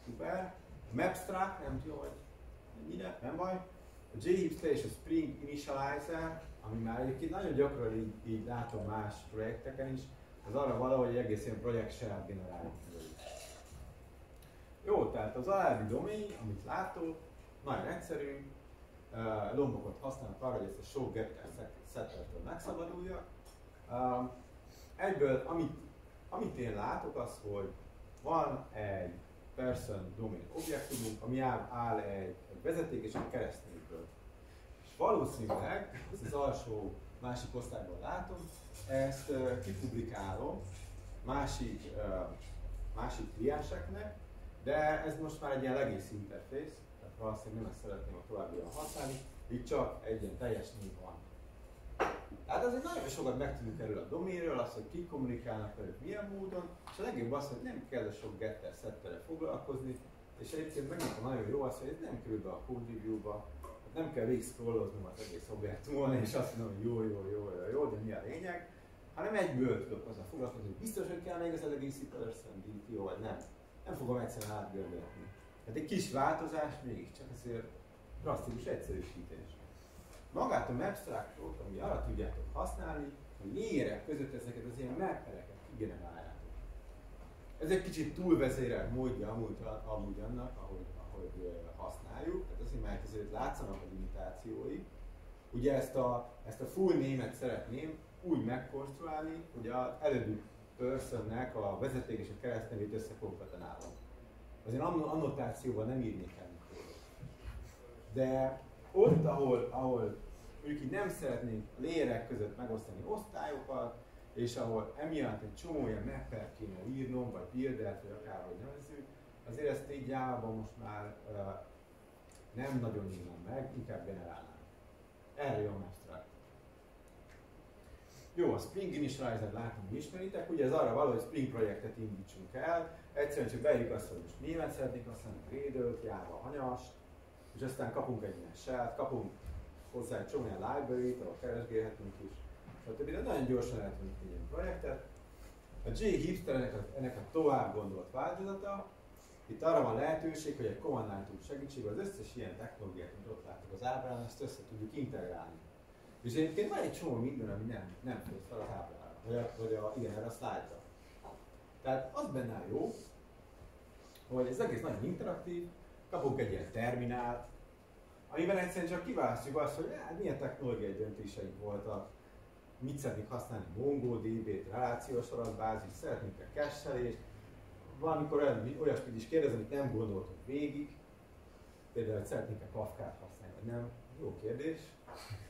Szuper. A MapStruct, nem tudom, hogy mennyire, nem baj. A JHipster és a Spring Initializer, ami már egyébként nagyon gyakran így látom más projekteken is, az arra valahogy egész ilyen projekt shell generálni. tehát az alábbi domain, amit láttok, nagyon egyszerű, Lombokot használnak arra, hogy ezt a show getter settertől megszabaduljak. Egyből, amit én látok, az, hogy van egy person domain objektumunk, ami áll egy vezeték és egy keresztnévből. És valószínűleg, ezt az alsó másik osztályban látom, ezt kipublikálom másik klienseknek, de ez most már egy ilyen legész interfész, tehát valószínűleg nem ezt szeretném a továbbiban használni, így csak egy ilyen teljes név van. Tehát azért nagyon sokat megtudunk erről a doménről, azt, hogy kik kommunikálnak velük milyen módon, és a legjobb az, hogy nem kell a sok getter-setterrel foglalkozni, és egyébként megint nagyon jó az, hogy ez nem kerül be a code review-ba, nem kell végigszcrolloznom az egész objektumon, és azt mondom, hogy jó, de mi a lényeg, hanem egyből tudok hozzá foglalkozni, hogy biztos, hogy kell még az elegészi person DTO, vagy nem. Nem fogom egyszerűen átgörgetni. Tehát egy kis változás mégiscsak, ezért drasztikus egyszerűsítés. Magát a MapStructot, ami arra tudjátok használni, hogy léjerek között ezeket az ilyen mappereket kigeneráljátok. Ez egy kicsit túlvezérelt módja amúgy annak, ahogy használjuk, tehát azért már között látszanak a limitációi. Ugye ezt a full name-et szeretném úgy megkonstruálni, hogy az előbbi personnek a vezeték és a keresztnevét összekompletenálom. Azért annotációban nem írnék el. De ott, ahol ők nem szeretnénk lérek között megosztani osztályokat, és ahol emiatt egy csomó ilyen mappert kéne írnom, vagy buildert, vagy akárhogy nevezzük, azért ezt így Java-ban most már nem nagyon írnom meg, inkább generálnám. Erre jó MapStruct. Jó, a Spring Initializer látom, hogy ismeritek, ugye ez arra való, hogy Spring projektet indítsunk el, egyszerűen csak beírjuk azt, hogy most német szeretnék, aztán Redőt, Java hanyast, és aztán kapunk egy ilyen shell-t, kapunk hozzá egy csomó library-t, ahol keresgélhetünk is, stb. De nagyon gyorsan el tudunk egy ilyen projektet. A JHipster ennek a tovább gondolt változata, itt arra van lehetőség, hogy egy command line tool segítségével az összes ilyen technológiát, amit ott láttuk az ábrán, ezt össze tudjuk integrálni. És egyébként van egy csomó minden, ami nem fog fel az ábrára, vagy erre a slide-ra. Tehát az benne a jó, hogy ez egész nagyon interaktív, kapunk egy ilyen terminált, amiben egyszerűen csak kiválasztjuk azt, hogy hát milyen technológiai döntéseink voltak, mit szeretnénk használni, MongoDB-t, relációs adatbázis, szeretnénk a cache-elést, valamikor olyasmit is kérdezem, amit nem gondoltunk végig, például, hogy szeretnénk-e Kafkát használni, vagy nem. Jó kérdés,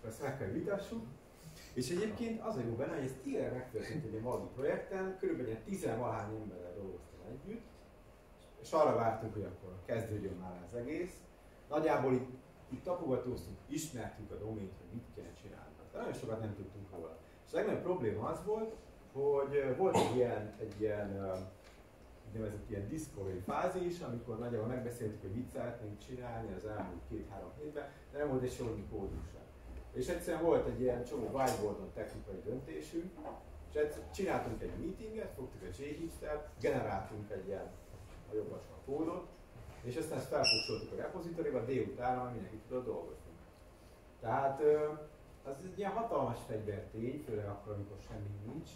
ezt meg kell vitassuk. És egyébként az a jó benne, hogy ez tényleg megtörtént egy valami projekten, körülbelül 10-valahány emberrel dolgoztam együtt, és arra vártunk, hogy akkor kezdődjön már az egész. Nagyjából itt tapogatóztunk, ismertünk a domént, hogy mit kell csinálni. De nagyon sokat nem tudtunk róla. És a legnagyobb probléma az volt, hogy volt egy ilyen discovery fázis, amikor nagyjából megbeszéltük, hogy mit szeretnénk csinálni az elmúlt 2-3 hétben, de nem volt egy sormi kódus sem. És egyszerűen volt egy ilyen csomó whiteboardon technikai döntésünk, és csináltunk egy meetinget, fogtuk a JHipster-t, generáltunk egy ilyen a jobbasra kódot, és aztán ezt felfogsoltuk a repozitoriba, délután mindenki tudott dolgozni. Tehát az egy ilyen hatalmas fegyvertény, főleg akkor, amikor semmi nincs.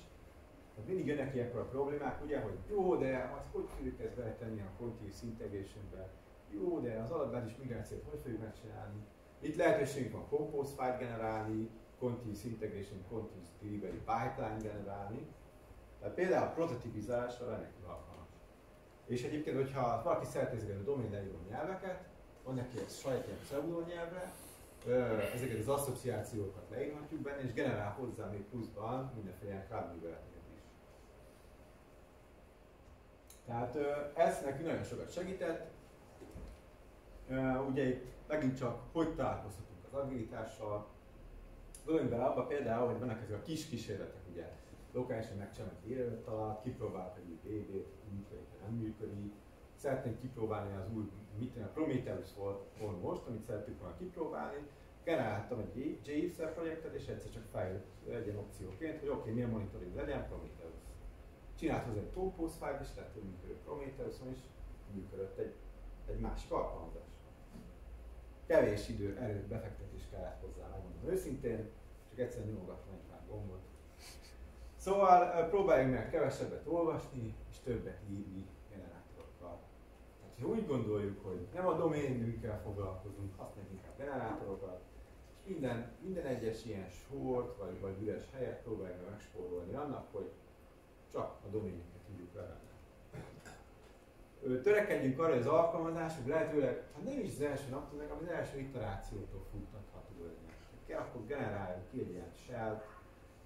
Mindig jönnek ilyenkor a problémák, ugye, hogy jó, de azt hogy tudjuk ezt beletenni a continuous integrationbe? Jó, de az adatbázis migrációt hogy fogjuk megcsinálni? Itt lehetőségünk van Compose file generálni, continuous integration, continuous delivery, pipeline generálni. Tehát például a prototipizálásra lennek alkalmas. És egyébként, hogyha valaki szertezik a domain-leíró nyelveket, van neki egy saját ilyen pseudonyelvre, ezeket az asszociációkat leírhatjuk benne, és generál hozzá még pluszban mindenféle cloud-műveleteket. Tehát ez neki nagyon sokat segített. Ugye itt megint csak hogy találkozhatunk az agilitással. Gondoljunk bele abba például, hogy vannak ezek a kis kísérletek, ugye lokálisan megcsinálunk egy élőt talált, kipróbáljuk, hogy egy BB-t működik, nem működik. Szeretnénk kipróbálni az új, a Prometheus volt most, amit szerettük volna kipróbálni. Generáltam egy JHipster projektet, és egyszer csak feljött egy opcióként, hogy oké, milyen monitoring legyen Prometheus. Csinált hozzá egy Compose file-t, és lehet, hogy működött Prometheuson, és működött egy másik alkalmazás. Kevés idő, erőt, befektetés kellett hozzá, megmondom őszintén, csak egyszerűen nyomogattam egy pár gombot. Szóval próbáljunk meg kevesebbet olvasni, és többet írni generátorokkal. Tehát És úgy gondoljuk, hogy nem a doménünkkel foglalkozunk, használjuk inkább generátorokat, és minden egyes ilyen sort vagy üres helyet próbáljuk megspórolni annak, hogy csak a doménünket tudjuk levenni. Törekedjünk arra, hogy az alkalmazásunk lehetőleg, ha nem is az első naptól, meg az első iterációtól futtatható legyen. Akkor generáljuk ki egy ilyen shell,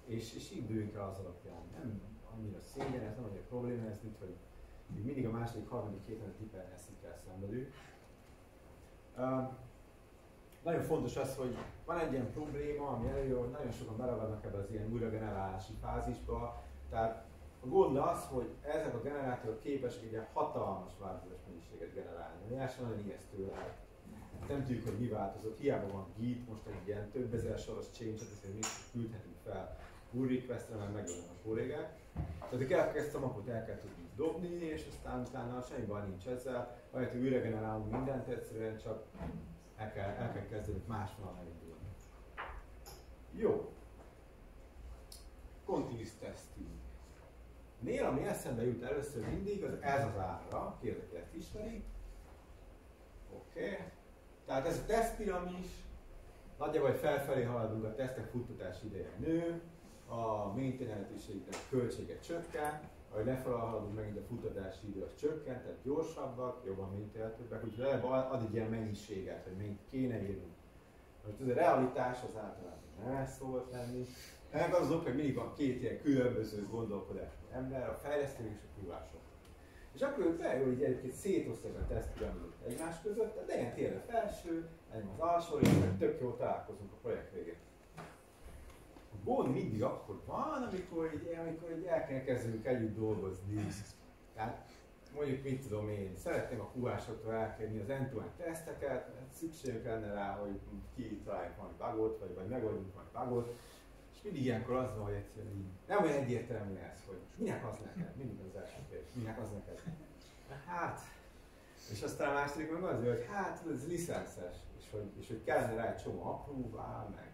és induljunk rá az alapján. Nem annyira szégyen, ez nem annyira probléma, ez nincs, hogy mindig a második, harmadik héten a tippelhesszikkel szenvedünk. Nagyon fontos az, hogy van egy ilyen probléma, ami előjön, hogy nagyon sokan beragadnak ebbe az ilyen újragenerálási fázisba. Tehát a gond az, hogy ezek a generátorok képesek egy hatalmas változás mennyiséget generálni. Miásra nagyon ijesztő lehet. Nem tudjuk, hogy mi változott. Hiába van git, most egy ilyen több ezer soros change-et, ezért még küldhetünk fel pull request-re, mert megölöm a kollégák. Tehát elkezdtem, akkor el kell tudni dobni, és aztán utána semmi baj nincs ezzel. Vagy hogy újra generálunk mindent, egyszerűen csak el kell kezdeni máshol elindulni. Jó. Continuous testing. Nél, ami eszembe jut először mindig, az ez az ára, kérdek, hogy ezt ismeri. Oké. Tehát ez a tesztpiramis, nagyjából felfelé haladunk, a tesztek futtatás ideje nő, a maintenance-ségnek költsége csökken, ahogy lefelé haladunk, megint a futtatási idő az csökken, tehát gyorsabbak, jobban maintenance-ebbek, úgyhogy ad egy ilyen mennyiséget, hogy még kéne írnunk. Most ez a realitás az általában nem szólt lenni. Ennek az ok, hogy mindig van két ilyen különböző gondolkodású ember, a fejlesztők és a kívások. És akkor feljön, hogy egyébként szétosztják a tesztpiramisot egymás között, de ilyen tényleg felső, legyen az alsó, és tök jól találkozunk a projekt végén. A gond mindig akkor van, amikor elkezdünk együtt dolgozni. Tehát mondjuk, mit tudom én, szeretném a QA-soktól elkérni az end-to-end teszteket, mert szükségünk lenne rá, hogy kitaláljuk majd bugot, vagy megoldjuk majd bugot. És mindig ilyenkor az van, hogy egyszerűen nem olyan egyértelmű ez, hogy minek az neked, mindig az első kérdés, minek az neked. Hát, és aztán a második meg az, hogy hát ez licences, és hogy kellene rá egy csomó approval, meg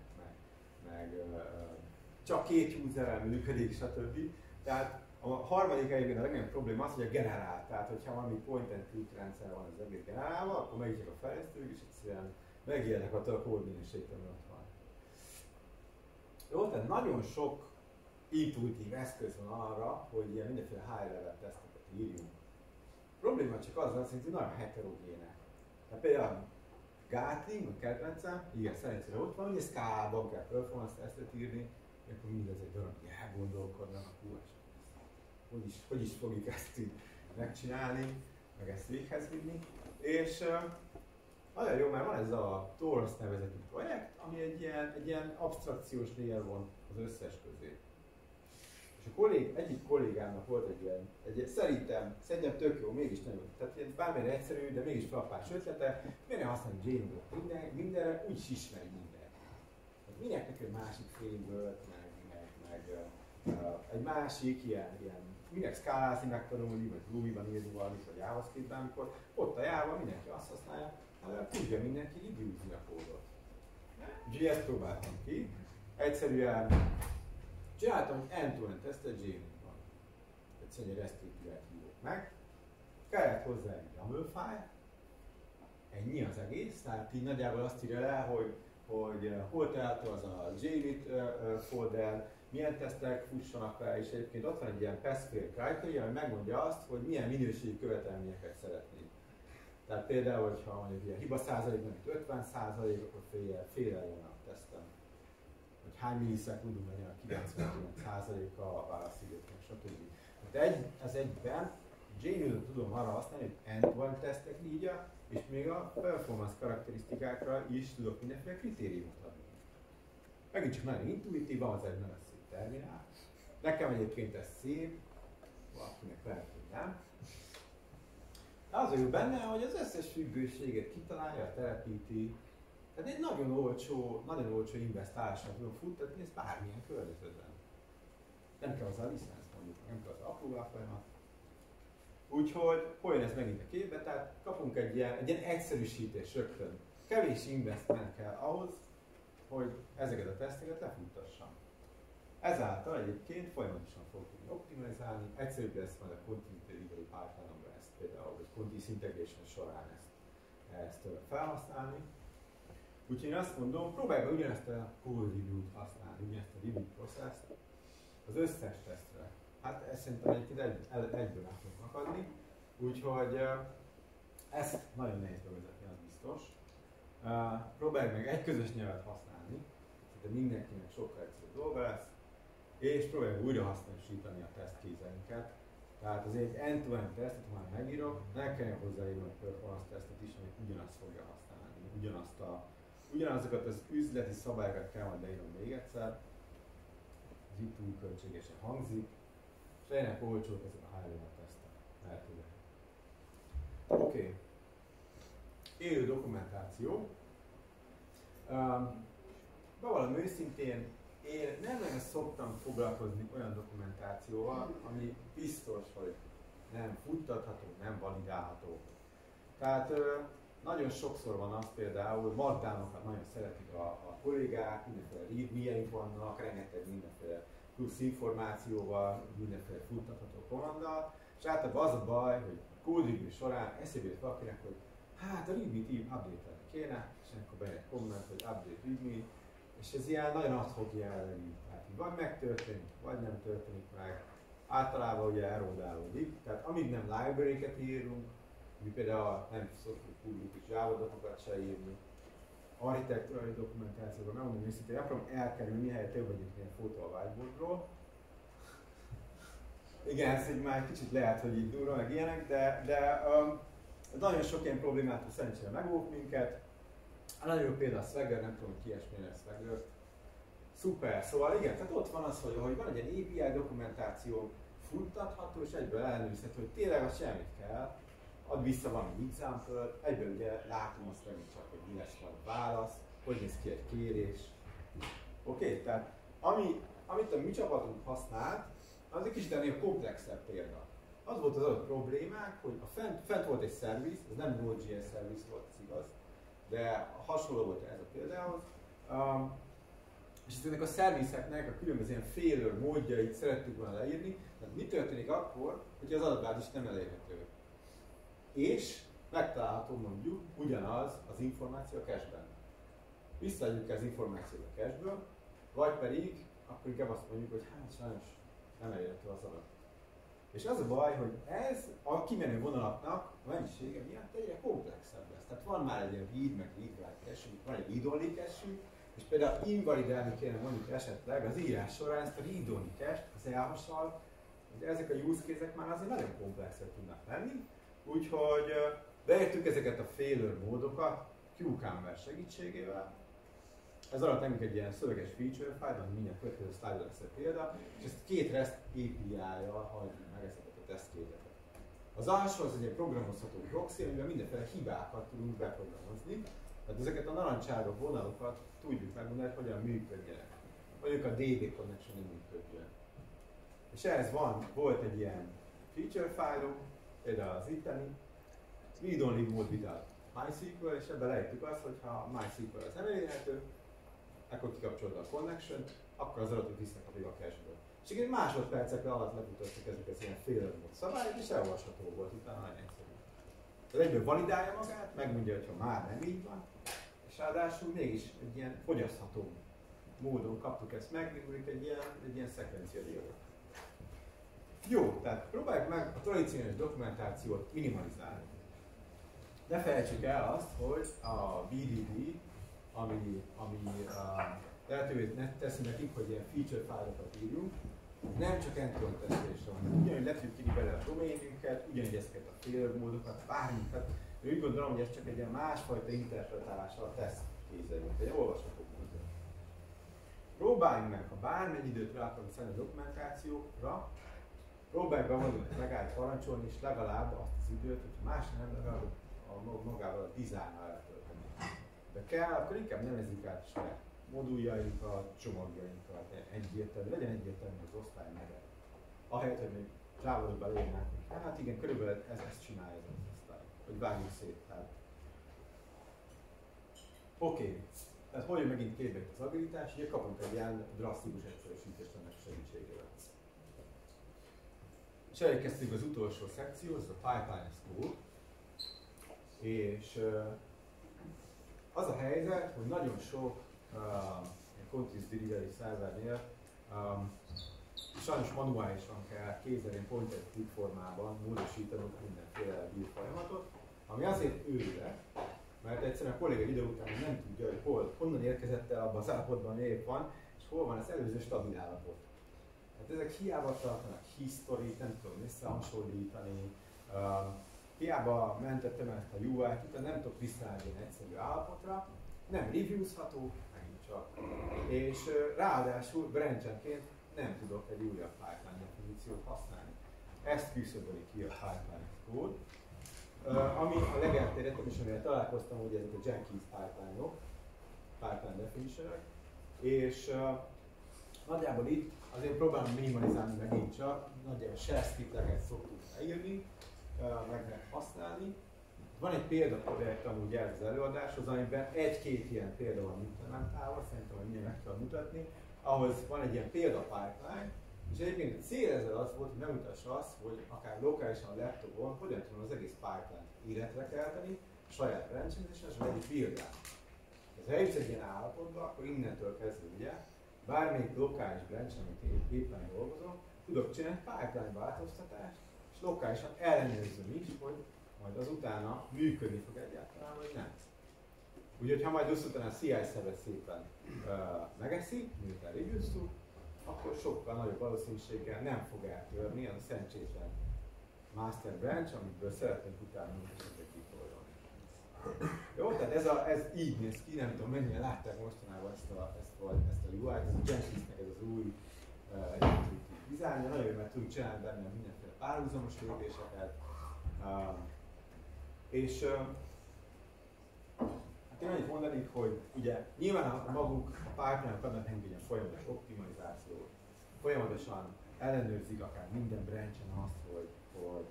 csak két userrel működik, stb. Tehát a harmadik egyébként a legnagyobb probléma az, hogy a generál. Tehát, hogyha valami point-and-click rendszer van az egész generálva, akkor megírják a fejlesztők, és egyszerűen megijednek attól a kódminőségtől, ami ott van. Jó, tehát nagyon sok intuitív eszköz van arra, hogy ilyen mindenféle high-level teszteket írjunk. A probléma csak az lesz, hogy nagyon heterogének. Tehát például Gatling, a kedvencem, igen, szerintem ott van, hogy Scala-ban kell performance tesztet írni, és akkor mindez egy darabig elgondolkodnak a QS-t. Hogy is fogjuk ezt így megcsinálni, meg ezt véghez vinni. És nagyon jó, mert van ez a Torres nevezetű projekt, ami egy ilyen absztrakciós layer van az összes közé. És a egyik kollégámnak volt egy ilyen, szerintem tök jó, mégis nagyon. Tehát bármilyen egyszerű, de mégis frappás ötlete, miért nem használni Jane-t mindenre, úgyis ismeri mindenre. Hát minek neki egy másik framework, meg egy másik ilyen minek szkálázni megtanulni, vagy Ruby-ban írni valamit, vagy JavaScript-ben, amikor ott a Java mindenki azt használja, hanem tudja mindenki időzni a kódot. Úgyhogy ezt próbáltam ki. Egyszerűen csináltam egy end-to-end tesztet Java-ban. Egyszerűen restrictive-et hívok meg. Kellett hozzá egy YAML file. Ennyi az egész, tehát így nagyjából azt írja le, hogy hol található az a JWT folder, milyen tesztek fussanak fel, és egyébként ott van egy ilyen pass-fail criteria, ami megmondja azt, hogy milyen minőségi követelményeket szeretnénk. Tehát például, hogyha mondjuk ilyen hiba százalék, nem 50%, akkor félrejön a tesztem. Hogy hány millisekundum legyen a 99%-a a válaszidőknek, stb. Tehát az egyben J-nőt tudom arra használni, hogy end-to-end tesztek írja, és még a performance karakterisztikákra is tudok mindenféle kritériumot adni. Megint csak nagyon intuitív, az egy nagyon szép terminál. Nekem egyébként ez szép, valakinek lehet, hogy nem. De az jó benne, hogy az összes függőséget kitalálja, telepíti. Tehát egy nagyon olcsó investálásra tudom futtatni, ez bármilyen környezetben. Nem kell hozzá a licensz, mondjuk, nem kell az approval folyamat. Úgyhogy olyan ez megint a képbe, tehát kapunk egy ilyen egyszerűsítés rögtön. Kevés investment kell ahhoz, hogy ezeket a teszteket lefuttassam. Ezáltal egyébként folyamatosan fog tudni optimalizálni, egyszerűbb lesz majd a continuity delivery pipeline-omra ezt például, hogy continuous integration során ezt felhasználni. Úgyhogy én azt mondom, próbálj be ugyanezt a code review-t használni, ugyanezt a review process-t az összes tesztre. Hát ezt szerintem egyből meg fog akadni, úgyhogy ezt nagyon nehéz bevezetni, az biztos. Próbálj meg egy közös nyelvet használni, de mindenkinek sokkal egyszerűbb dolga lesz, és próbáljuk újra hasznosítani a tesztkézeinket. Tehát az egy end-to-end tesztet, ha már megírok, ne kelljen hozzáírni a performance tesztet is, amit ugyanazt fogja használni. Ugyanazokat az üzleti szabályokat kell majd leírnom még egyszer. Ez itt túl költségesen hangzik, és legyenek olcsók ezek a high-level tesztek, mert ugye. Oké. Élő dokumentáció. Bevallom őszintén, én nem nagyon szoktam foglalkozni olyan dokumentációval, ami biztos, hogy nem futtatható, nem validálható. Tehát nagyon sokszor van az például, markdownokat nagyon szeretik a kollégák, mindenféle readme-eik vannak, rengeteg mindenféle plusz információval, mindenféle futtatható kommandal, és általában az a baj, hogy a code review során eszébe jut valakinek, hogy hát a readme-t update-elni kéne, és akkor bejön egy komment, hogy update readme. És ez ilyen nagyon adhok jellegű, tehát vagy megtörténik, vagy nem történik meg. Általában ugye erodálódik, tehát amíg nem library-ket írunk, mi például nem szoktuk publikus Java dokokat se írni, architektúrai dokumentációban, megmondom őszintén, hogy akarom elkerülni, helyett több vagyok ilyen fotó a whiteboardról. Igen, ez így már kicsit lehet, hogy így durva, meg ilyenek, de nagyon sok ilyen problémától szerencsére megóv minket. A nagyon példa a Swagger, nem tudom, ki ismeri a Swagger. Szuper, szóval igen, tehát ott van az, hogy van egy API dokumentáció, futtatható és egyből ellenőrizhető, hogy tényleg az semmit kell, ad vissza valami example, egyből ugye látom azt megint csak, hogy mi lesz a válasz, hogy néz ki egy kérés. Oké, tehát amit a mi csapatunk használt, az egy kicsit ennél komplexebb példa. Az volt az adott problémák, hogy fent volt egy szerviz, ez nem Node.js szerviz volt, ez igaz, de hasonló volt ez a példához. És ezeknek a szervizeknek a különböző ilyen failure módjait szerettük volna leírni, tehát mi történik akkor, hogy az adatbázis nem elérhető. És megtalálható mondjuk ugyanaz az információ a cache-ben. Visszaadjuk az információt a cache-ből, vagy pedig akkor inkább azt mondjuk, hogy hát sajnos nem elérhető az adat. És az a baj, hogy ez a kimenő vonalatnak a mennyisége miatt egyre komplexebb lesz. Tehát van már egy ilyen read meg read-write cache-ünk, van egy read-only cache-ünk, és például invalidálni kéne mondjuk esetleg az írás során ezt a read-only cache-t, az elhassal, hogy ezek a use case-ek már azért nagyon komplexek tudnak lenni, úgyhogy beértük ezeket a failure módokat Cucumber segítségével. Ez alatt nekünk egy ilyen szöveges feature file, ami mindjárt következő slide-ra lesz a példa, és ezt két REST API-jal hajtjuk meg ezeket a tesztkézeket. Az alsó az egy ilyen programozható proxy, amivel mindenféle hibákat tudunk beprogramozni, tehát ezeket a narancsáros vonalokat tudjuk megmondani, hogy hogyan működjenek. Mondjuk a DB connection nem működjön. És ehhez volt egy ilyen feature file-ok, például az itteni, read-only mode without MySQL, és ebbe leírtuk azt, hogy ha MySQL az nem elérhető, akkor kikapcsolod a connection, akkor az adatot visszakapjuk a cache-ből. És igen, másodpercekre alatt lefutottuk ezeket ilyen failure mode szabályok, és elolvasható volt, utána nagyon egyszerű. Az egyből validálja magát, megmondja, hogy ha már nem így van, és ráadásul mégis egy ilyen fogyasztható módon kaptuk ezt meg, mint egy ilyen szekvencia diagram. Jó, tehát próbáljuk meg a tradicionális dokumentációt minimalizálni. Ne felejtsük el azt, hogy a BDD, ami lehetővé teszi nekik, hogy ilyen feature file-okat írjunk, nem csak end-to-end tesztelésre van. Ugyanúgy le tudjuk írni bele a domainünket, ugyanúgy ezeket a failure módokat, bármit. Hát, úgy gondolom, hogy ez csak egy ilyen másfajta interpretálása a teszt kézzeljük, egy olvasható módon. Próbáljunk meg, ha bármennyi időt rá akarunk szenni a dokumentációkra, próbáljuk bevonni, hogy megállt parancsolni, és legalább azt az időt, hogyha más nem, legalább magával a dizájnnal eltölteni. De kell, akkor inkább nevezzük át is meg moduljainkat, csomagjainkat, egyértelmű, legyen egyértelmű az osztály neve. Ahelyett, hogy még Java-ba leírnánk, hogy hát igen, körülbelül ezt csinálja az osztály, hogy vágjuk szét. Oké, tehát halljuk megint képbe az agilitás, ugye kapunk egy ilyen drasztikus egyszerűsítést ennek segítségével. És És elkezdtünk az utolsó szekcióhoz, a pipeline school. És az a helyzet, hogy nagyon sok continuous delivery szervernél sajnos manuálisan kell kézzelén point-and-click formában módosítanunk mindenféle build folyamatot, ami azért őrület, mert egyszerűen a kolléga idő után nem tudja, hogy honnan érkezett el abban az állapotban, ami épp van, és hol van az előző stabil állapot. Hát ezek hiába tartanak historyt, nem tudom összehasonlítani, hiába mentettem ezt a UI-t, utána nem tudok visszaállni egy egyszerű állapotra, nem reviewzható, megint csak. És ráadásul branch-enként nem tudok egy újabb pipeline definíciót használni. Ezt küszöböli ki a pipeline code, ami a legelterjedtebb, és amivel találkoztam, hogy ezek a Jenkins pipeline-ok, pipeline definition-ek, és nagyjából itt azért próbálom minimalizálni megint csak, nagyjából shell scripteket szoktunk leírni, meg lehet használni. Van egy példaprojekt, amúgy ez az előadáshoz, amiben egy-két ilyen példa van implementálva, szerintem, hogy mindjárt meg kell mutatni. Ahhoz van egy ilyen példapipeline, és egyébként a cél ezzel az volt, hogy megmutassa azt, hogy akár lokálisan a laptopon hogyan tudom az egész pipeline-t életre kelteni, a saját rendszeresen, és az egyik build-át. Ha eljutsz egy ilyen állapotba, akkor innentől kezdve ugye, bármelyik lokális branch, amit éppen dolgozom, tudok csinálni pipeline változtatást, és lokálisan ellenőrzöm is, hogy majd az utána működni fog egyáltalán, vagy nem. Úgyhogy ha majd utána a CI-szervet szépen megeszi, miután reviewztuk, akkor sokkal nagyobb valószínűséggel nem fog eltörni az a szerencsétlen master branch, amiből szeretnénk utána működni kitolni. Jó, tehát ez így néz ki, nem tudom mennyire látták mostanában ezt a UI-t, ez a Jenkinsnek ez az új dizájnja, nagyon mert tudunk csinálni benne mindenféle párhuzamos lépéseket. És hát én annyit mondanék, hogy ugye nyilván a maguk a pipeline-ok adnak engedjen folyamatos optimalizációt, folyamatosan ellenőrzik akár minden branch-en azt, hogy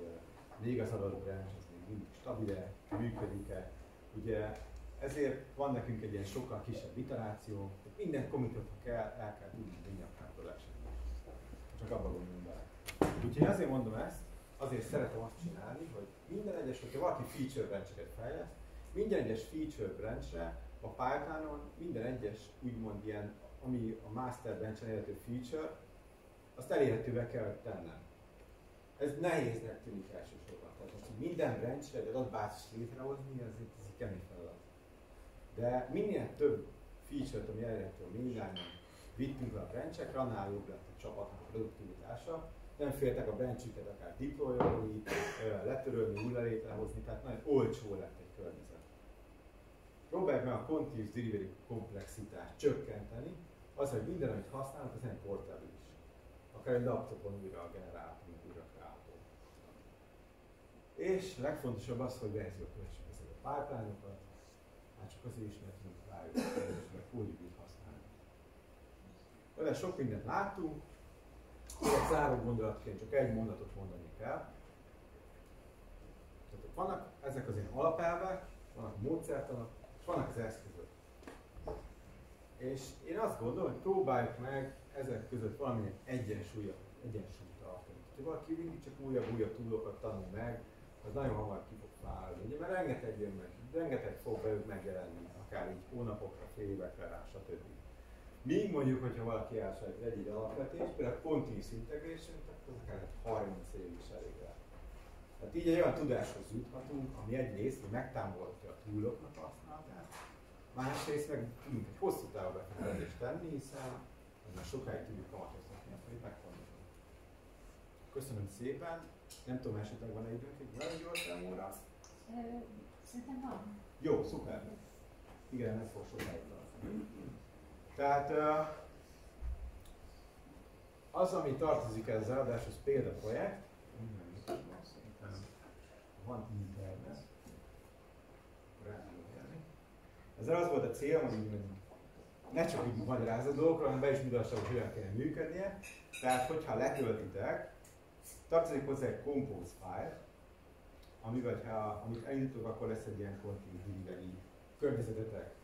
még az adott branch az még mindig stabil-e, működik-e. Ugye ezért van nekünk egy ilyen sokkal kisebb iteráció, hogy minden commitot, ha kell, el kell tudni vinni akár production-be. Csak abban gondolom bele. Úgyhogy azért mondom ezt, azért szeretem azt csinálni, hogy minden egyes, hogyha valaki feature branch-eket fejleszt, minden egyes feature branch-re a Python-on minden egyes úgymond ilyen, ami a master branch-en elérhető feature, azt elérhetővé kell tennem. Ez nehéznek tűnik elsősorban. Tehát hogy minden branch-re egy adatbázis létrehozni, ez egy kemény feladat. De minél több feature-t, ami elérhető a mainline-on vittünk a branch-ekre, annál jobb lett a csapatnak a produktivitása. Nem féltek a branch-üket akár deployolni, letörölni, újralétrehozni, tehát nagyon olcsó lett egy környezet. Próbálj meg a continuous delivery komplexitást csökkenteni, az, hogy minden, amit használnak, az nem portábilis. Akár egy laptopon újra generáltunk, újra kreáltunk. És legfontosabb az, hogy verziókövessük ezeket a pipeline-okat, már csak azért is, mert tudunk rájuk, mert kódjukat használni. Olyan sok mindent láttunk, egy záró gondolatként csak egy mondatot mondani kell. Tehát vannak ezek az ilyen alapelvek, vannak módszertanok, és vannak az eszközök. És én azt gondolom, hogy próbáljuk meg ezek között valamilyen egyensúlyt tartani. Ha valaki mindig csak újabb túlokat tanul meg, az nagyon hamar ki fog fáradni. Ugye, mert rengeteg jön meg, rengeteg fog belőle megjelenni, akár így hónapokra, fél évekre rá, stb. Míg mondjuk, hogyha valaki elsajátított egy alapvetést, például a continuous integration, az akár 30 év is elég rá. Tehát így egy olyan tudáshoz juthatunk, ami egyrészt megtámogatja a túloknak a használatát, másrészt meg tudunk egy hosszú távú befektetést tenni, hiszen az már sokáig tudjuk kamatoztatni, azt, amit megtanulunk. Köszönöm szépen, nem tudom, esetleg van-e időnk egy nagyon gyors elmúlra? Szerintem van. Jó, szuper. Igen, ez fog sokáig tartani. Tehát az, ami tartozik ezzel, de ez példaprojekt, van internet, ezzel az volt a cél, hogy ne csak úgy magyarázza dolgokra, hanem be is mutassa, hogy hogyan kell működnie. Tehát, hogyha letöltitek, tartozik hozzá egy Compose file, amivel, ha amit elindítok, akkor lesz egy ilyen kontinuitás környezetetek.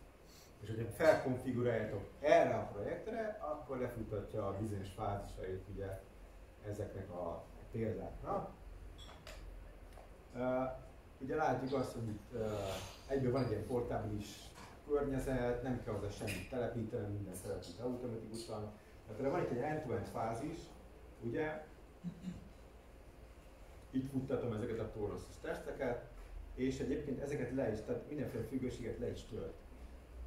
És hogyha felkonfiguráljátok erre a projektre, akkor lefutatja a bizonyos fázisait ugye ezeknek a példákra. Ugye látjuk azt, hogy itt egyből van egy ilyen portábilis környezet, nem kell hozzá semmit telepíteni, minden telepít automatikusan. Tehát erre van itt egy end-to-end fázis, ugye? Itt futtatom ezeket a torroszos testeket, és egyébként ezeket le is, tehát mindenféle függőséget le is tölt.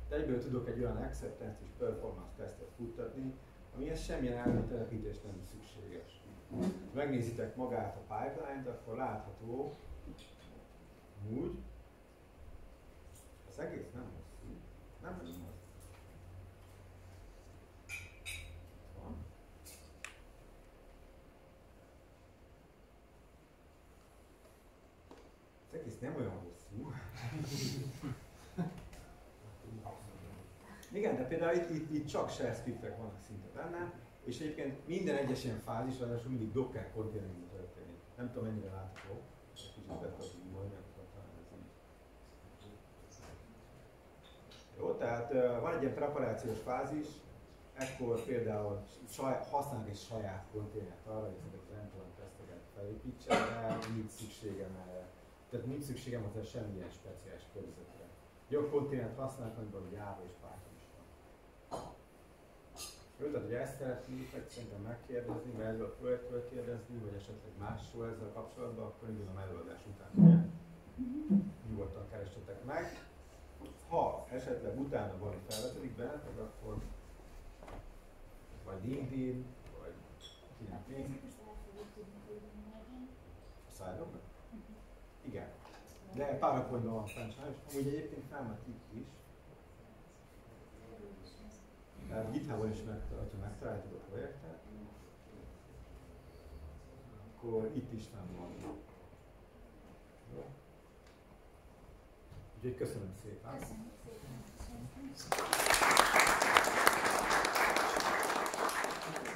De egyből tudok egy olyan acceptance és performance tesztet futtatni, amihez semmilyen állami telepítés nem szükséges. Ha megnézitek magát a pipeline-t, akkor látható, úgy, az egész nem hosszú, nem hosszú. Az egész nem olyan hosszú. Igen, de például itt csak shell scriptek vannak szinte benne, és egyébként minden egyes ilyen fázis, ráadásul mindig Docker konténerben történik. Nem tudom, mennyire látható. Egy kicsit betadjuk majd, akkor talán ez így. Jó, tehát van egy ilyen preparációs fázis, ekkor például használni egy saját konténert arra, hogy ezeket rendtelen teszteket felépítsen el, nincs szükségem erre. Tehát nincs szükségem hozzá semmilyen speciális környezetre. Jobb konténert használok, amiben Java és Python is van. Jó, tehát ugye ezt szeretnétek szerintem megkérdezni, mert erről a projektről kérdezni, vagy esetleg másról ezzel kapcsolatban, akkor indulom előadás után. Nyugodtan keressetek meg. Ha esetleg utána valami felvetődik bennetek, akkor vagy LinkedIn, vagy kinek még. Szálljon meg? Igen. De PowerPoint-ban van fenn, sajnos. Amúgy egyébként felmett itt is. Tehát GitHub-on is megtaláltuk a projektet. Akkor itt is fenn van. Jó. Úgyhogy köszönöm szépen. Köszönöm szépen.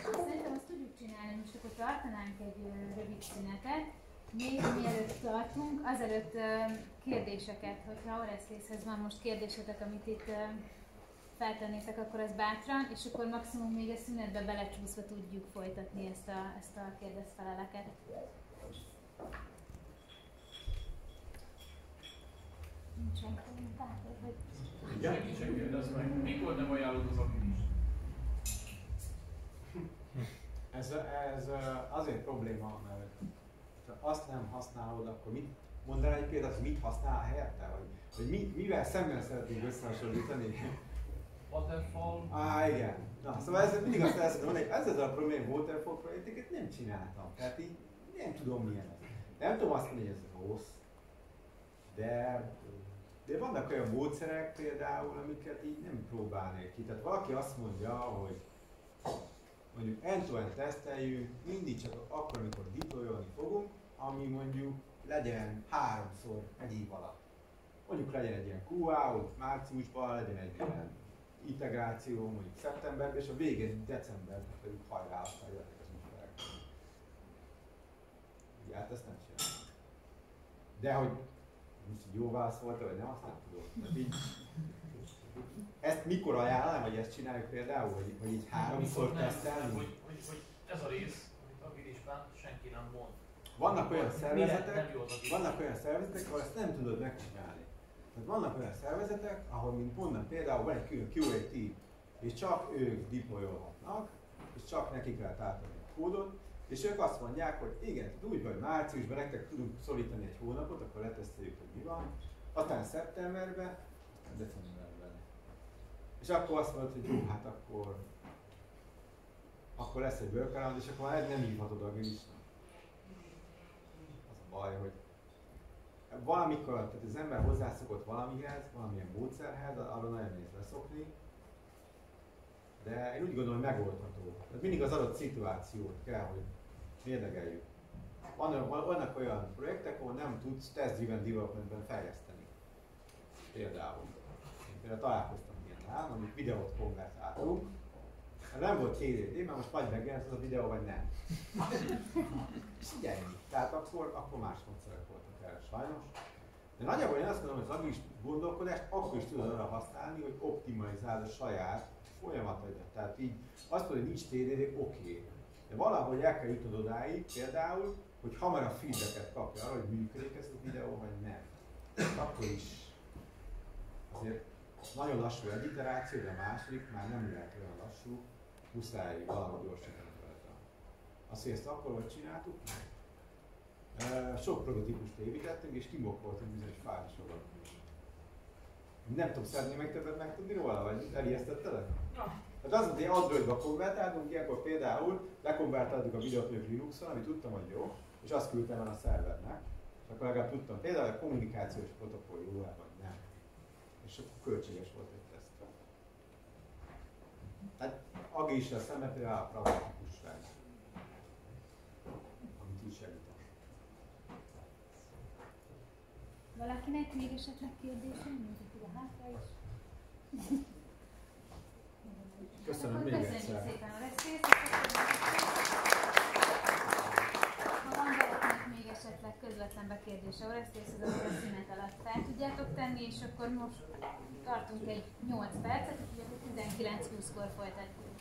Szerintem azt tudjuk csinálni, most akkor tartanánk egy rövid szünetet. Még mielőtt tartunk, azelőtt kérdéseket, hogyha Oresztészhez van most kérdésetek, amit itt feltennétek, akkor az bátran, és akkor maximum még a szünetbe belecsúszva tudjuk folytatni ezt a kérdezfeleleket. Nincsen kommentárod, hogy... Ja, nincsen kérdez meg. Mikor nem ajánlod az aktivist? Ez azért probléma, mert ha azt nem használod, akkor mit mondaná egy példát, hogy mit használ helyette? Vagy mivel szemben szeretnénk összehasonlítani? Waterfall. Igen. Na, szóval ez mindig azt elszoktam, hogy ez a probléma waterfall projekteket nem csináltam. Tehát így nem tudom milyen ez. Nem tudom azt mondani, hogy ez rossz, de vannak olyan módszerek például, amiket így nem próbálnék ki. Tehát valaki azt mondja, hogy mondjuk end-to-end teszteljünk, mindig csak akkor, amikor deployolni fogunk, ami mondjuk legyen 3-szor egy év alatt. Mondjuk legyen egy ilyen QA, ott márciusban, legyen egy ilyen integráció, mondjuk szeptemberben, és a végén decemberben pedig hajrá azt legyenek az ügyfelek. Ugye, hát ezt nem csinálom. De hogy most jó válasz volt, vagy nem, azt nem tudom. Ezt mikor ajánlám, hogy ezt csináljuk például, hogy így 3-szor tesztelni? Hogy ez a rész, amit a Gilisben senki nem mond. Vannak olyan szervezetek, ahol ezt nem tudod megcsinálni. Tehát vannak olyan szervezetek, ahol, mint mondnak például, van egy külön QA team, és csak ők deployolhatnak, és csak nekik kell átadni a kódot, és ők azt mondják, hogy igen, úgy vagy márciusban nektek tudunk szorítani egy hónapot, akkor leteszteljük, hogy mi van, aztán szeptemberben, decemberben. És akkor azt mondod, hogy jó, hát akkor lesz egy workaround, és akkor már nem hívhatod a Gilisnek. Az a baj, hogy valamikor, tehát az ember hozzászokott valamihez, valamilyen módszerhez, arra nagyon nehéz leszokni, de én úgy gondolom, hogy megoldható. Tehát mindig az adott szituációt kell, hogy mérlegeljük. Vannak olyan projektek, ahol nem tudsz Terzüben Developmentben fejleszteni. Például. Én például találkoztam ilyennel, amit videót konvertáltunk. Nem volt TDD, mert most vagy megjelent az a videó, vagy nem. És így ennyi. Tehát akkor más módszerek voltak erre sajnos. De nagyjából én azt gondolom, hogy az agilis gondolkodást akkor is tudod arra használni, hogy optimalizáld a saját folyamatodat. Tehát így azt mondod, hogy nincs TDD, oké. De valahogy el kell jutnod odáig például, hogy hamarabb feedbacket kapja arra, hogy működik ez a videó, vagy nem. Akkor is azért nagyon lassú egy iteráció, de a második már nem lehet olyan lassú, muszáj valami gyorsítani rajta. Azt, hogy ezt akkor vagy csináltuk, sok prototípust építettünk és kimokkoltunk bizonyos fázisokat. Nem tudom, szeretném még többet megtudni róla, vagy elijesztettelek? Tehát az, hogy Androidba konvertáltunk, ilyenkor például lekonvertáltuk a videót még Linuxon, amit tudtam, hogy jó, és azt küldtem el a szervernek, és akkor legalább tudtam például, hogy a kommunikációs protokoll jó vagy nem. És akkor költséges volt egy teszt. Tehát agilisra szemben például a pragmatikusság, amit így segít. Valakinek még esetleg kérdése? Nézzük ide hátra is. Köszönöm még egyszer. Köszönjük szépen Oresztészt. Ha van valakinek még esetleg közvetlen bekérdése Oresztészhez, akkor a szünet alatt fel tudjátok tenni, és akkor most tartunk egy 8 percet, úgyhogy 19-20-kor folytatjuk.